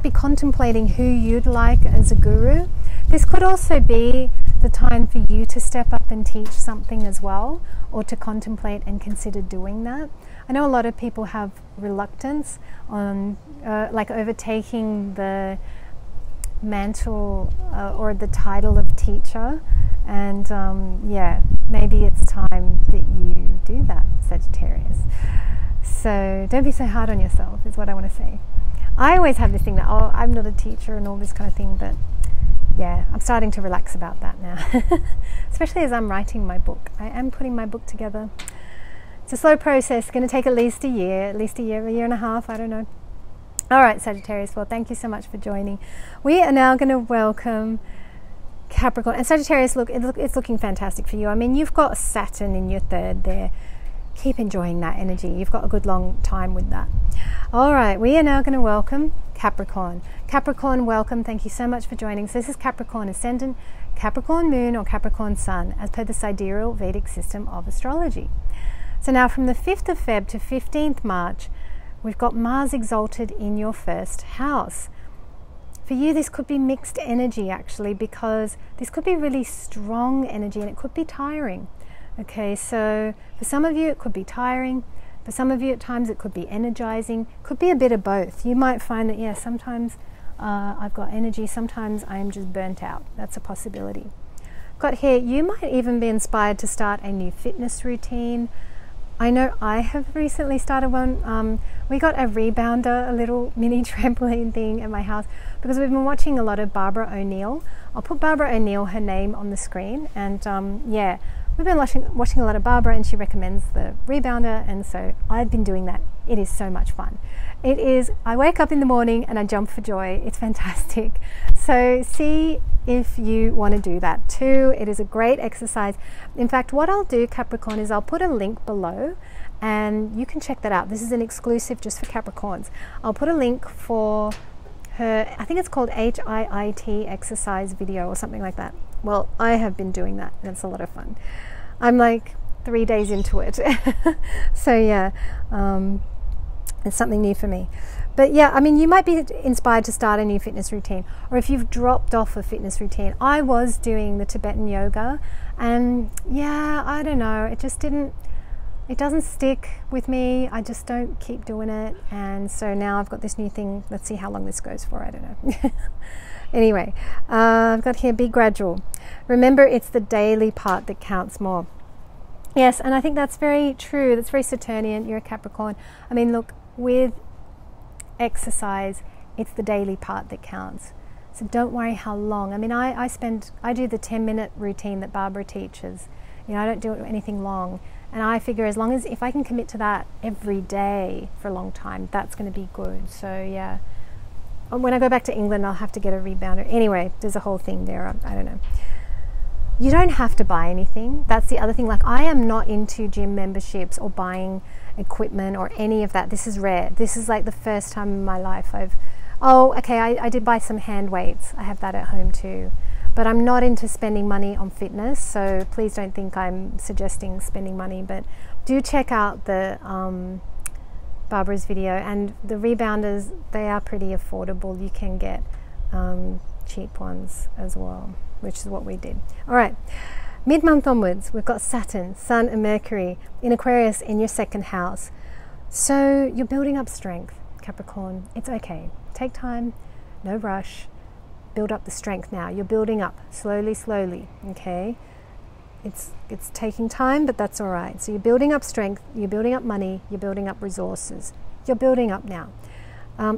be contemplating who you'd like as a guru. This could also be the time for you to step up and teach something as well, or to contemplate and consider doing that. I know a lot of people have reluctance on like overtaking the mantle or the title of teacher, and yeah, maybe it's time that you do that, Sagittarius. So don't be so hard on yourself is what I want to say. I always have this thing that, oh, I'm not a teacher and all this kind of thing, but yeah, I'm starting to relax about that now. Especially as I'm writing my book. I am putting my book together. It's a slow process, going to take at least a year and a half, I don't know. All right, Sagittarius, well, thank you so much for joining. We are now going to welcome Capricorn. And Sagittarius, look, it's looking fantastic for you. I mean, you've got Saturn in your third there. Keep enjoying that energy. You've got a good long time with that. All right, we are now going to welcome Capricorn. Capricorn, welcome. Thank you so much for joining. So this is Capricorn Ascendant, Capricorn Moon, or Capricorn Sun, as per the Sidereal Vedic system of astrology. So now from the 5th of Feb to 15th March, we've got Mars exalted in your first house. For you, this could be mixed energy, actually, because this could be really strong energy and it could be tiring. Okay, so for some of you it could be tiring, for some of you at times it could be energizing, could be a bit of both. You might find that, yeah, sometimes I've got energy, sometimes I'm just burnt out. That's a possibility. Got here, you might even be inspired to start a new fitness routine. I know I have recently started one. We got a rebounder, a little mini trampoline thing at my house, because we've been watching a lot of Barbara O'Neill. I'll put Barbara O'Neill, her name, on the screen, and yeah, we've been watching a lot of Barbara, and she recommends the rebounder, and so I've been doing that. It is so much fun. It is, I wake up in the morning and I jump for joy. It's fantastic. So see if you want to do that too. It is a great exercise. In fact, what I'll do, Capricorn, is I'll put a link below and you can check that out. This is an exclusive just for Capricorns. I'll put a link for her, I think it's called HIIT exercise video or something like that. Well, I have been doing that, and it's a lot of fun. I'm like 3 days into it. So yeah, it's something new for me. But yeah, I mean, you might be inspired to start a new fitness routine, or if you've dropped off a fitness routine. I was doing the Tibetan yoga, and yeah, I don't know, it just didn't, it doesn't stick with me. I just don't keep doing it. And so now I've got this new thing. Let's see how long this goes for, I don't know. Anyway, I've got here, be gradual. Remember, it's the daily part that counts more. Yes, and I think that's very true. That's very Saturnian. You're a Capricorn. I mean, look, with exercise, it's the daily part that counts. So don't worry how long. I mean, I do the 10-minute routine that Barbara teaches. You know, I don't do anything long. And I figure as long as, if I can commit to that every day for a long time, that's going to be good. So yeah. When I go back to England, I'll have to get a rebounder. Anyway, there's a whole thing there. I don't know. You don't have to buy anything. That's the other thing. Like, I am not into gym memberships or buying equipment or any of that. This is rare. This is like the first time in my life I've... Oh, okay, I did buy some hand weights. I have that at home too. But I'm not into spending money on fitness, so please don't think I'm suggesting spending money. But do check out the... Barbara's video, and the rebounders, they are pretty affordable. You can get cheap ones as well, which is what we did. All right, mid-month onwards, we've got Saturn, Sun and Mercury in Aquarius in your second house. So you're building up strength, Capricorn. It's okay, take time, no rush, build up the strength now. You're building up slowly, slowly, okay? It's taking time, but that's all right. So you're building up strength, you're building up money, you're building up resources. You're building up now.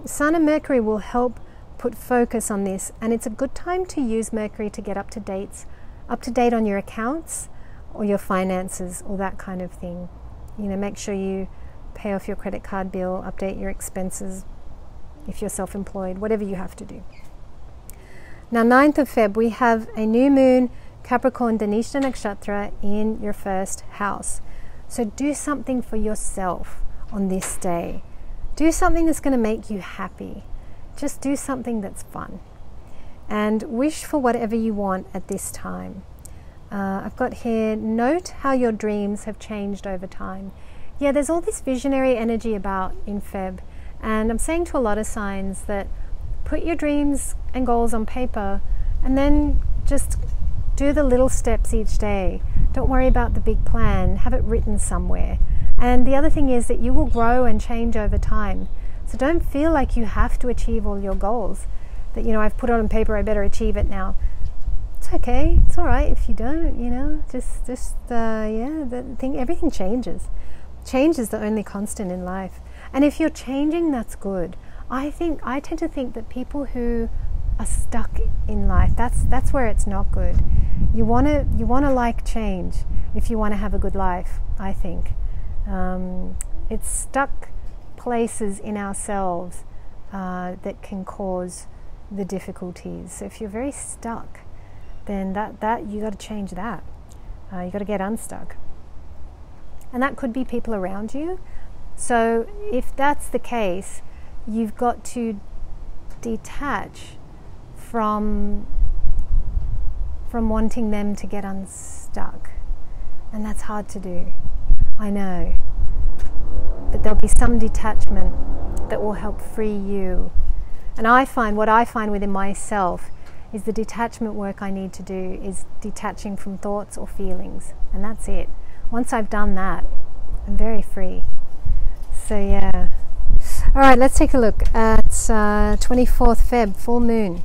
Sun and Mercury will help put focus on this, and it's a good time to use Mercury to get up to date on your accounts, or your finances or that kind of thing. You know, make sure you pay off your credit card bill, update your expenses if you're self-employed, whatever you have to do. Now 9th of Feb, we have a new moon, Capricorn, Dhanishta Nakshatra in your first house. So do something for yourself on this day. Do something that's going to make you happy. Just do something that's fun. And wish for whatever you want at this time. I've got here, note how your dreams have changed over time. Yeah, there's all this visionary energy about in Feb. And I'm saying to a lot of signs that put your dreams and goals on paper and then just do the little steps each day. Don't worry about the big plan, have it written somewhere. And the other thing is that you will grow and change over time. So don't feel like you have to achieve all your goals. That, you know, I've put it on paper, I better achieve it now. It's okay, it's all right if you don't, you know, yeah, everything changes. Change is the only constant in life. And if you're changing, that's good. I tend to think that people who are stuck in life, that's where it's not good. You wanna like change if you wanna have a good life, I think. It's stuck places in ourselves that can cause the difficulties. So if you're very stuck, then that you got to change that. You got to get unstuck. And that could be people around you. So if that's the case, you've got to detach from wanting them to get unstuck. And that's hard to do. I know. But there'll be some detachment that will help free you. And what I find within myself is the detachment work I need to do is detaching from thoughts or feelings, and that's it. Once I've done that, I'm very free. So yeah. All right, let's take a look at 24th Feb, full moon.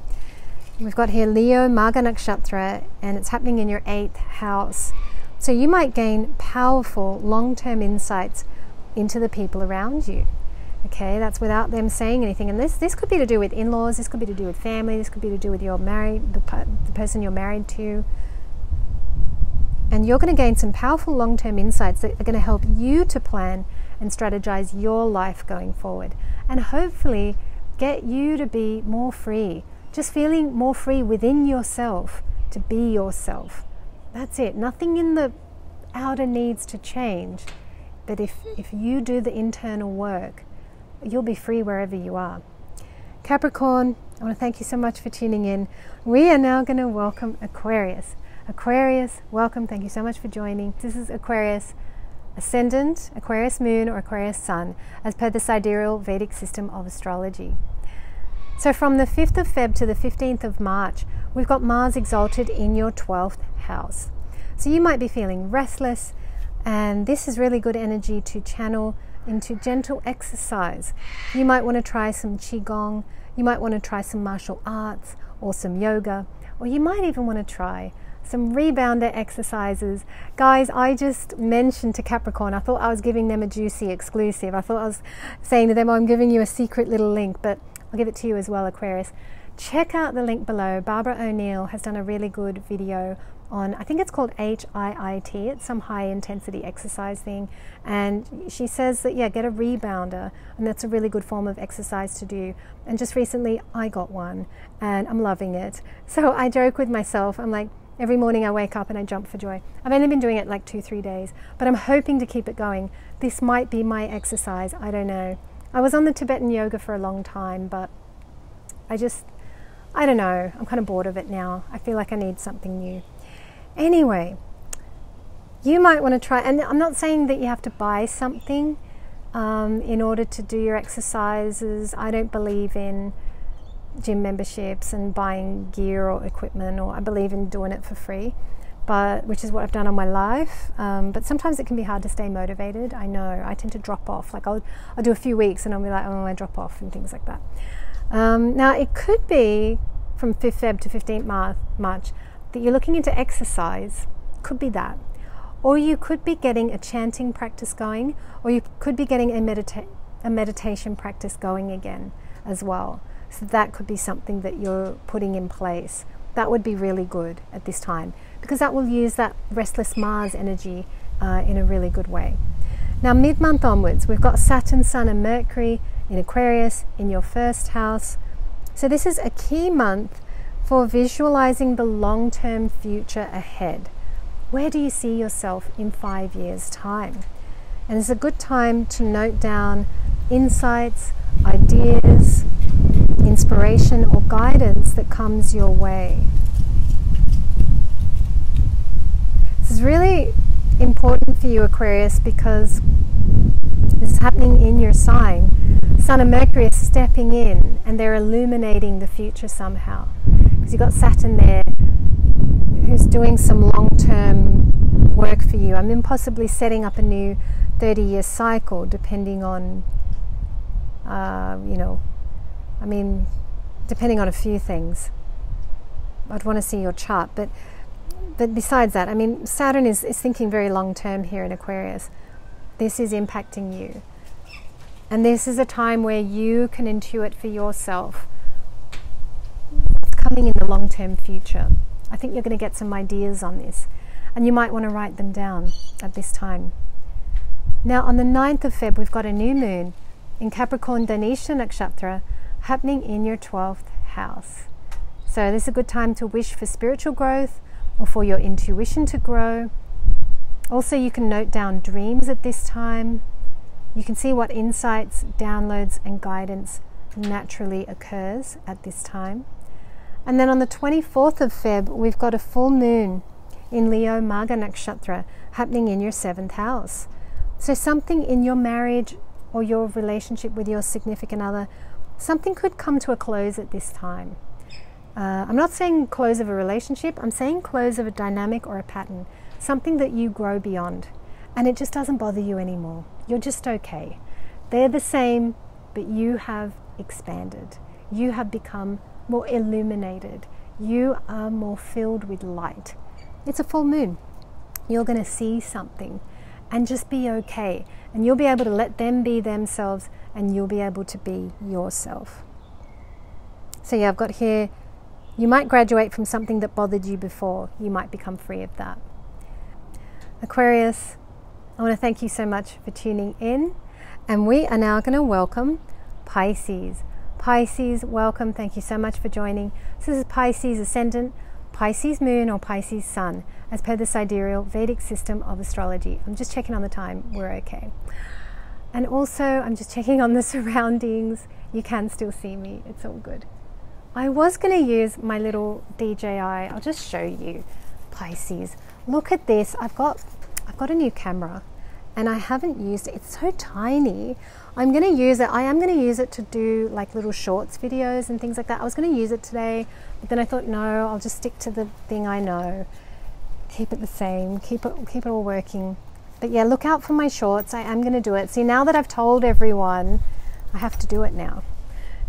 We've got here Leo, Magha Nakshatra, and it's happening in your 8th house. So you might gain powerful long-term insights into the people around you. Okay, that's without them saying anything. And this could be to do with in-laws, this could be to do with family, this could be to do with the person you're married to. And you're going to gain some powerful long-term insights that are going to help you to plan and strategize your life going forward. And hopefully get you to be more free, just feeling more free within yourself to be yourself. That's it. Nothing in the outer needs to change. But if you do the internal work, you'll be free wherever you are. Capricorn, I want to thank you so much for tuning in. We are now going to welcome Aquarius. Aquarius, welcome. Thank you so much for joining. This is Aquarius Ascendant, Aquarius Moon, or Aquarius Sun, as per the Sidereal Vedic system of astrology. So from the 5th of Feb to the 15th of March, we've got Mars exalted in your 12th house. So you might be feeling restless, and this is really good energy to channel into gentle exercise. You might want to try some qigong, you might want to try some martial arts or some yoga, or you might even want to try some rebounder exercises. Guys, I just mentioned to Capricorn, I thought I was giving them a juicy exclusive. I thought I was saying to them, oh, I'm giving you a secret little link, but I'll give it to you as well, Aquarius. Check out the link below. Barbara O'Neill has done a really good video on, I think it's called HIIT, it's some high intensity exercise thing, and she says that, yeah, get a rebounder, and that's a really good form of exercise to do. And just recently I got one and I'm loving it. So I joke with myself, I'm like, every morning I wake up and I jump for joy. I've only been doing it like 2-3 days, but I'm hoping to keep it going. This might be my exercise, I don't know. I was on the Tibetan yoga for a long time, but I don't know, I'm kind of bored of it now. I feel like I need something new. Anyway, you might want to try, and I'm not saying that you have to buy something in order to do your exercises. I don't believe in gym memberships and buying gear or equipment, or I believe in doing it for free, but which is what I've done on my life. But sometimes it can be hard to stay motivated. I know, I tend to drop off. Like I'll do a few weeks and I'll be like, oh, I drop off and things like that. Now it could be from 5th Feb to 15th March, that you're looking into exercise, could be that. Or you could be getting a chanting practice going, or you could be getting a meditation practice going again as well. So that could be something that you're putting in place. that would be really good at this time, because that will use that restless Mars energy in a really good way. Now, mid-month onwards, we've got Saturn, Sun and Mercury in Aquarius in your first house. So this is a key month for visualizing the long-term future ahead. Where do you see yourself in 5 years' time? And it's a good time to note down insights, ideas, inspiration or guidance that comes your way. This is really important for you, Aquarius, because this is happening in your sign. Sun and Mercury are stepping in and they're illuminating the future somehow, because you've got Saturn there who's doing some long-term work for you. I mean, possibly setting up a new 30-year cycle, depending on depending on a few things. I'd want to see your chart, but besides that, I mean, Saturn is thinking very long term here in Aquarius. This is impacting you, and this is a time where you can intuit for yourself what's coming in the long term future. I think you're going to get some ideas on this, and you might want to write them down at this time. Now, on the 9th of Feb, we've got a new moon in Capricorn Dhanishta Nakshatra happening in your 12th house. So this is a good time to wish for spiritual growth or for your intuition to grow. Also, you can note down dreams at this time. You can see what insights, downloads and guidance naturally occurs at this time. And then on the 24th of Feb, we've got a full moon in Leo Magha Nakshatra happening in your 7th house. So something in your marriage or your relationship with your significant other, something could come to a close at this time. I'm not saying close of a relationship, I'm saying close of a dynamic or a pattern, something that you grow beyond and it just doesn't bother you anymore. You're just okay. They're the same, but you have expanded. You have become more illuminated. You are more filled with light. It's a full moon. You're going to see something and just be okay, and you'll be able to let them be themselves and you'll be able to be yourself. So yeah, I've got here, you might graduate from something that bothered you before. You might become free of that. Aquarius, I want to thank you so much for tuning in, and we are now going to welcome Pisces. Pisces, welcome. Thank you so much for joining. So this is Pisces Ascendant, Pisces Moon or Pisces Sun, as per the Sidereal Vedic system of astrology. I'm just checking on the time, we're okay. And also I'm just checking on the surroundings. You can still see me, it's all good. I was gonna use my little DJI, I'll just show you, Pisces. Look at this, I've got a new camera and I haven't used it, it's so tiny. I'm gonna use it, I am gonna use it to do like little shorts videos and things like that. I was gonna use it today, but then I thought, no, I'll just stick to the thing I know. Keep it the same, keep it all working. But yeah, look out for my shorts, I am gonna do it. See, now that I've told everyone, I have to do it now.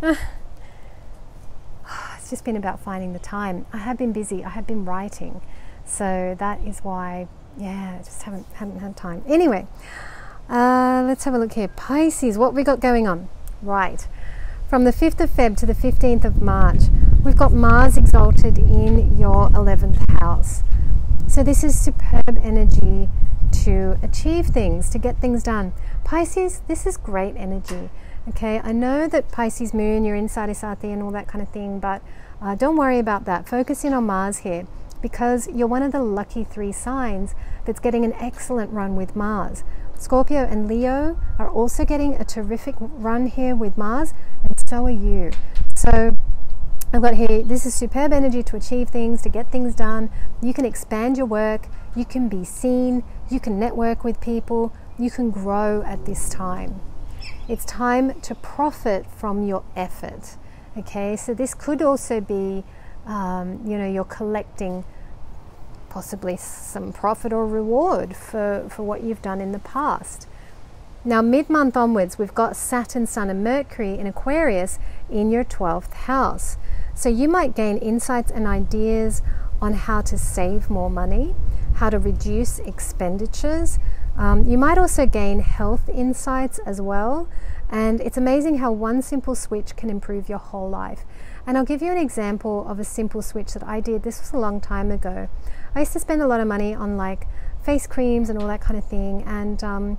It's just been about finding the time. I have been busy, I have been writing. So that is why, yeah, I just haven't had time. Anyway, let's have a look here. Pisces, what we got going on? Right, from the 5th of Feb to the 15th of March, we've got Mars exalted in your 11th house. So this is superb energy to achieve things, to get things done. Pisces, this is great energy, okay? I know that Pisces Moon, you're in Sadi Sati and all that kind of thing, but don't worry about that. Focus in on Mars here, because you're one of the lucky three signs that's getting an excellent run with Mars. Scorpio and Leo are also getting a terrific run here with Mars, and so are you. So I've got here, this is superb energy to achieve things, to get things done. You can expand your work, you can be seen, you can network with people, you can grow at this time. It's time to profit from your effort, okay? So this could also be, you're collecting possibly some profit or reward for what you've done in the past. Now, mid-month onwards, we've got Saturn, Sun and Mercury in Aquarius in your 12th house. So you might gain insights and ideas on how to save more money, how to reduce expenditures. You might also gain health insights as well, And it's amazing how one simple switch can improve your whole life. And I'll give you an example of a simple switch that I did. This was a long time ago. I used to spend a lot of money on like face creams and all that kind of thing, and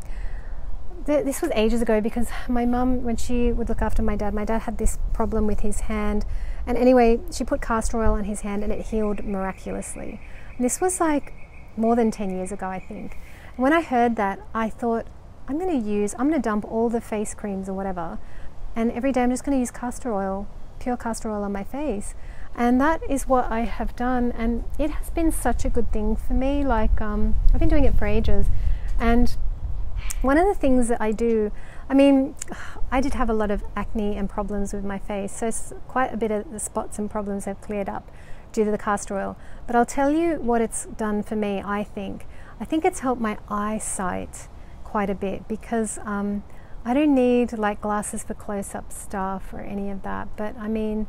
this was ages ago, because my mum, when she would look after my dad had this problem with his hand, and anyway, she put castor oil on his hand and it healed miraculously. And this was like more than 10 years ago, I think. And when I heard that, I thought, I'm going to dump all the face creams or whatever, and every day I'm just going to use castor oil, pure castor oil on my face. And that is what I have done, and it has been such a good thing for me. Like, I've been doing it for ages. And one of the things that I do, I mean, I did have a lot of acne and problems with my face, so quite a bit of the spots and problems have cleared up due to the castor oil. But I'll tell you what it's done for me, I think. I think it's helped my eyesight quite a bit, because I don't need like glasses for close-up stuff or any of that. But I mean,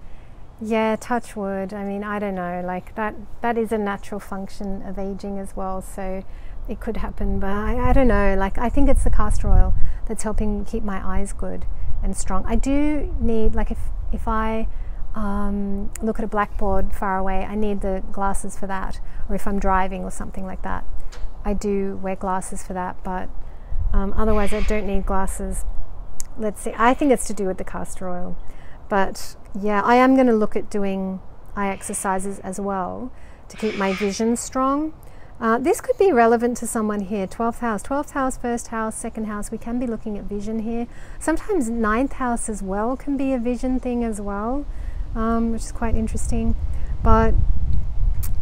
yeah, touch wood. I mean, I don't know, like that is a natural function of aging as well. So it could happen, but I don't know, like I think it's the castor oil that's helping keep my eyes good and strong. I do need, like if I look at a blackboard far away, I need the glasses for that, or if I'm driving or something like that, I do wear glasses for that, but otherwise I don't need glasses. Let's see, I think it's to do with the castor oil. But yeah, I am going to look at doing eye exercises as well to keep my vision strong. This could be relevant to someone here. 12th house, 12th house, 1st house, 2nd house, we can be looking at vision here. Sometimes 9th house as well can be a vision thing as well, which is quite interesting. But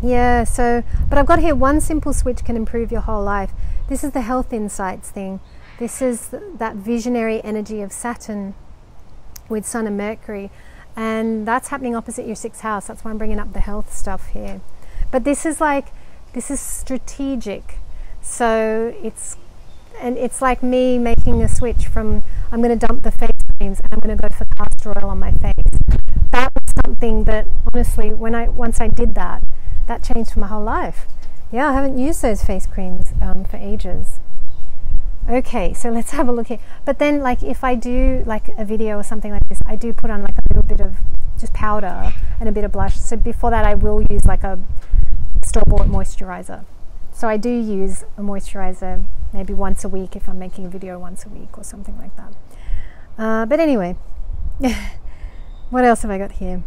yeah, so, but I've got here, one simple switch can improve your whole life. This is the health insights thing. This is that visionary energy of Saturn with Sun and Mercury, and that's happening opposite your 6th house. That's why I'm bringing up the health stuff here. But this is like, this is strategic, so it's like me making a switch from, I'm going to dump the face creams and I'm going to go for castor oil on my face. That was something that honestly, once I did that, that changed my whole life. Yeah, I haven't used those face creams for ages. Okay, so let's have a look here. But then, like, if I do like a video or something like this, I do put on like a little bit of just powder and a bit of blush. So before that, I will use like a store-bought moisturizer. So I do use a moisturizer maybe once a week if I'm making a video once a week or something like that. But anyway, what else have I got here?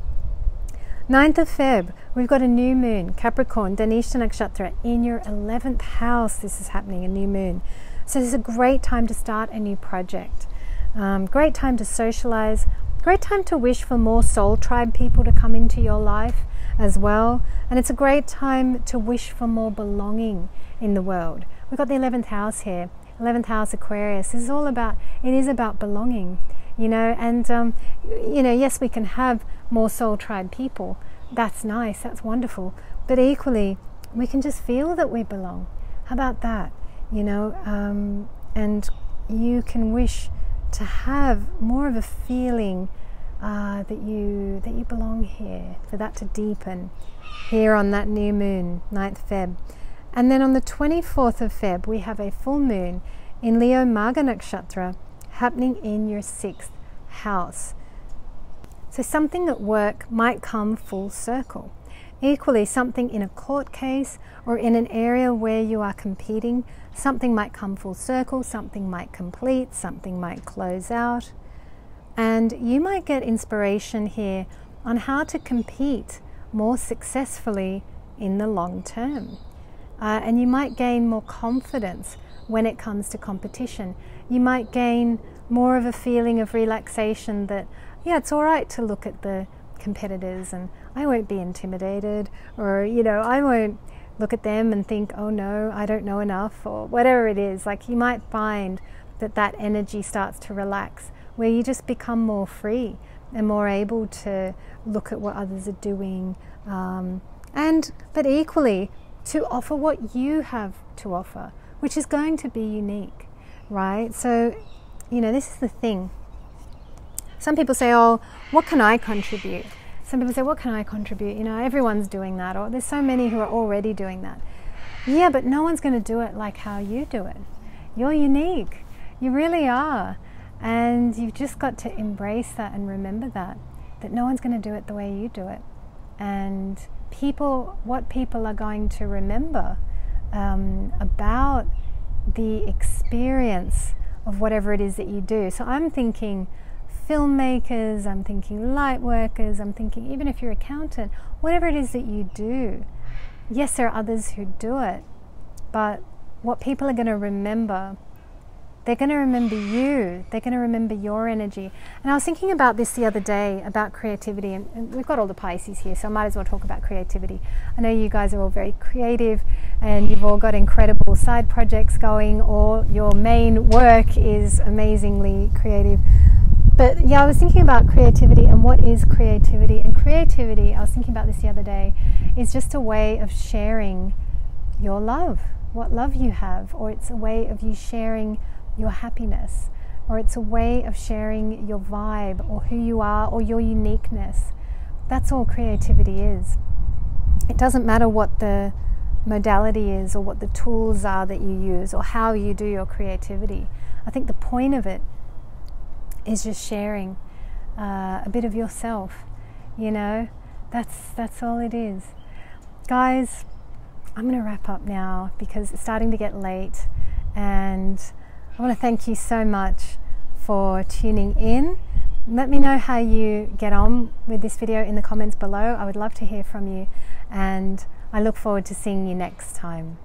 9th of Feb, we've got a new moon, Capricorn, Dhanishta Nakshatra, in your 11th house. This is happening, a new moon. So this is a great time to start a new project. Great time to socialize. Great time to wish for more soul tribe people to come into your life as well. And it's a great time to wish for more belonging in the world. We've got the 11th house here, 11th house Aquarius. This is all about, it is about belonging, you know. And you know, yes, we can have more soul tribe people, that's nice, that's wonderful, but equally we can just feel that we belong. How about that, you know? And you can wish to have more of a feeling that you belong here, for that to deepen here on that new moon, 9th Feb. And then on the 24th of Feb we have a full moon in Leo, Magha Nakshatra, happening in your 6th house. So something at work might come full circle. Equally, something in a court case or in an area where you are competing, something might come full circle, something might complete, something might close out. And you might get inspiration here on how to compete more successfully in the long term. And you might gain more confidence when it comes to competition. You might gain more of a feeling of relaxation that, yeah, it's all right to look at the competitors and I won't be intimidated, or, you know, I won't look at them and think, oh no, I don't know enough, or whatever it is. Like, you might find that that energy starts to relax, where you just become more free and more able to look at what others are doing, but equally to offer what you have to offer, which is going to be unique, right? So, you know, this is the thing. Some people say, oh, what can I contribute? Some people say, what can I contribute? You know, everyone's doing that, or there's so many who are already doing that. Yeah, but no one's going to do it like how you do it. You're unique. You really are. And you've just got to embrace that and remember that no one's going to do it the way you do it. And what people are going to remember about the experience of whatever it is that you do. So I'm thinking filmmakers, I'm thinking light workers, I'm thinking even if you're an accountant, whatever it is that you do. Yes, there are others who do it, but what people are going to remember, they're going to remember you, they're going to remember your energy. And I was thinking about this the other day about creativity, and we've got all the Pisces here, so I might as well talk about creativity. I know you guys are all very creative and you've all got incredible side projects going, or your main work is amazingly creative. But yeah, I was thinking about creativity and what is creativity. And creativity, I was thinking about this the other day, is just a way of sharing your love, what love you have, or it's a way of you sharing your happiness, or it's a way of sharing your vibe or who you are or your uniqueness. That's all creativity is. It doesn't matter what the modality is or what the tools are that you use or how you do your creativity. I think the point of it is just sharing a bit of yourself, you know. That's all it is. Guys, I'm going to wrap up now because it's starting to get late, and I want to thank you so much for tuning in. Let me know how you get on with this video in the comments below. I would love to hear from you, and I look forward to seeing you next time.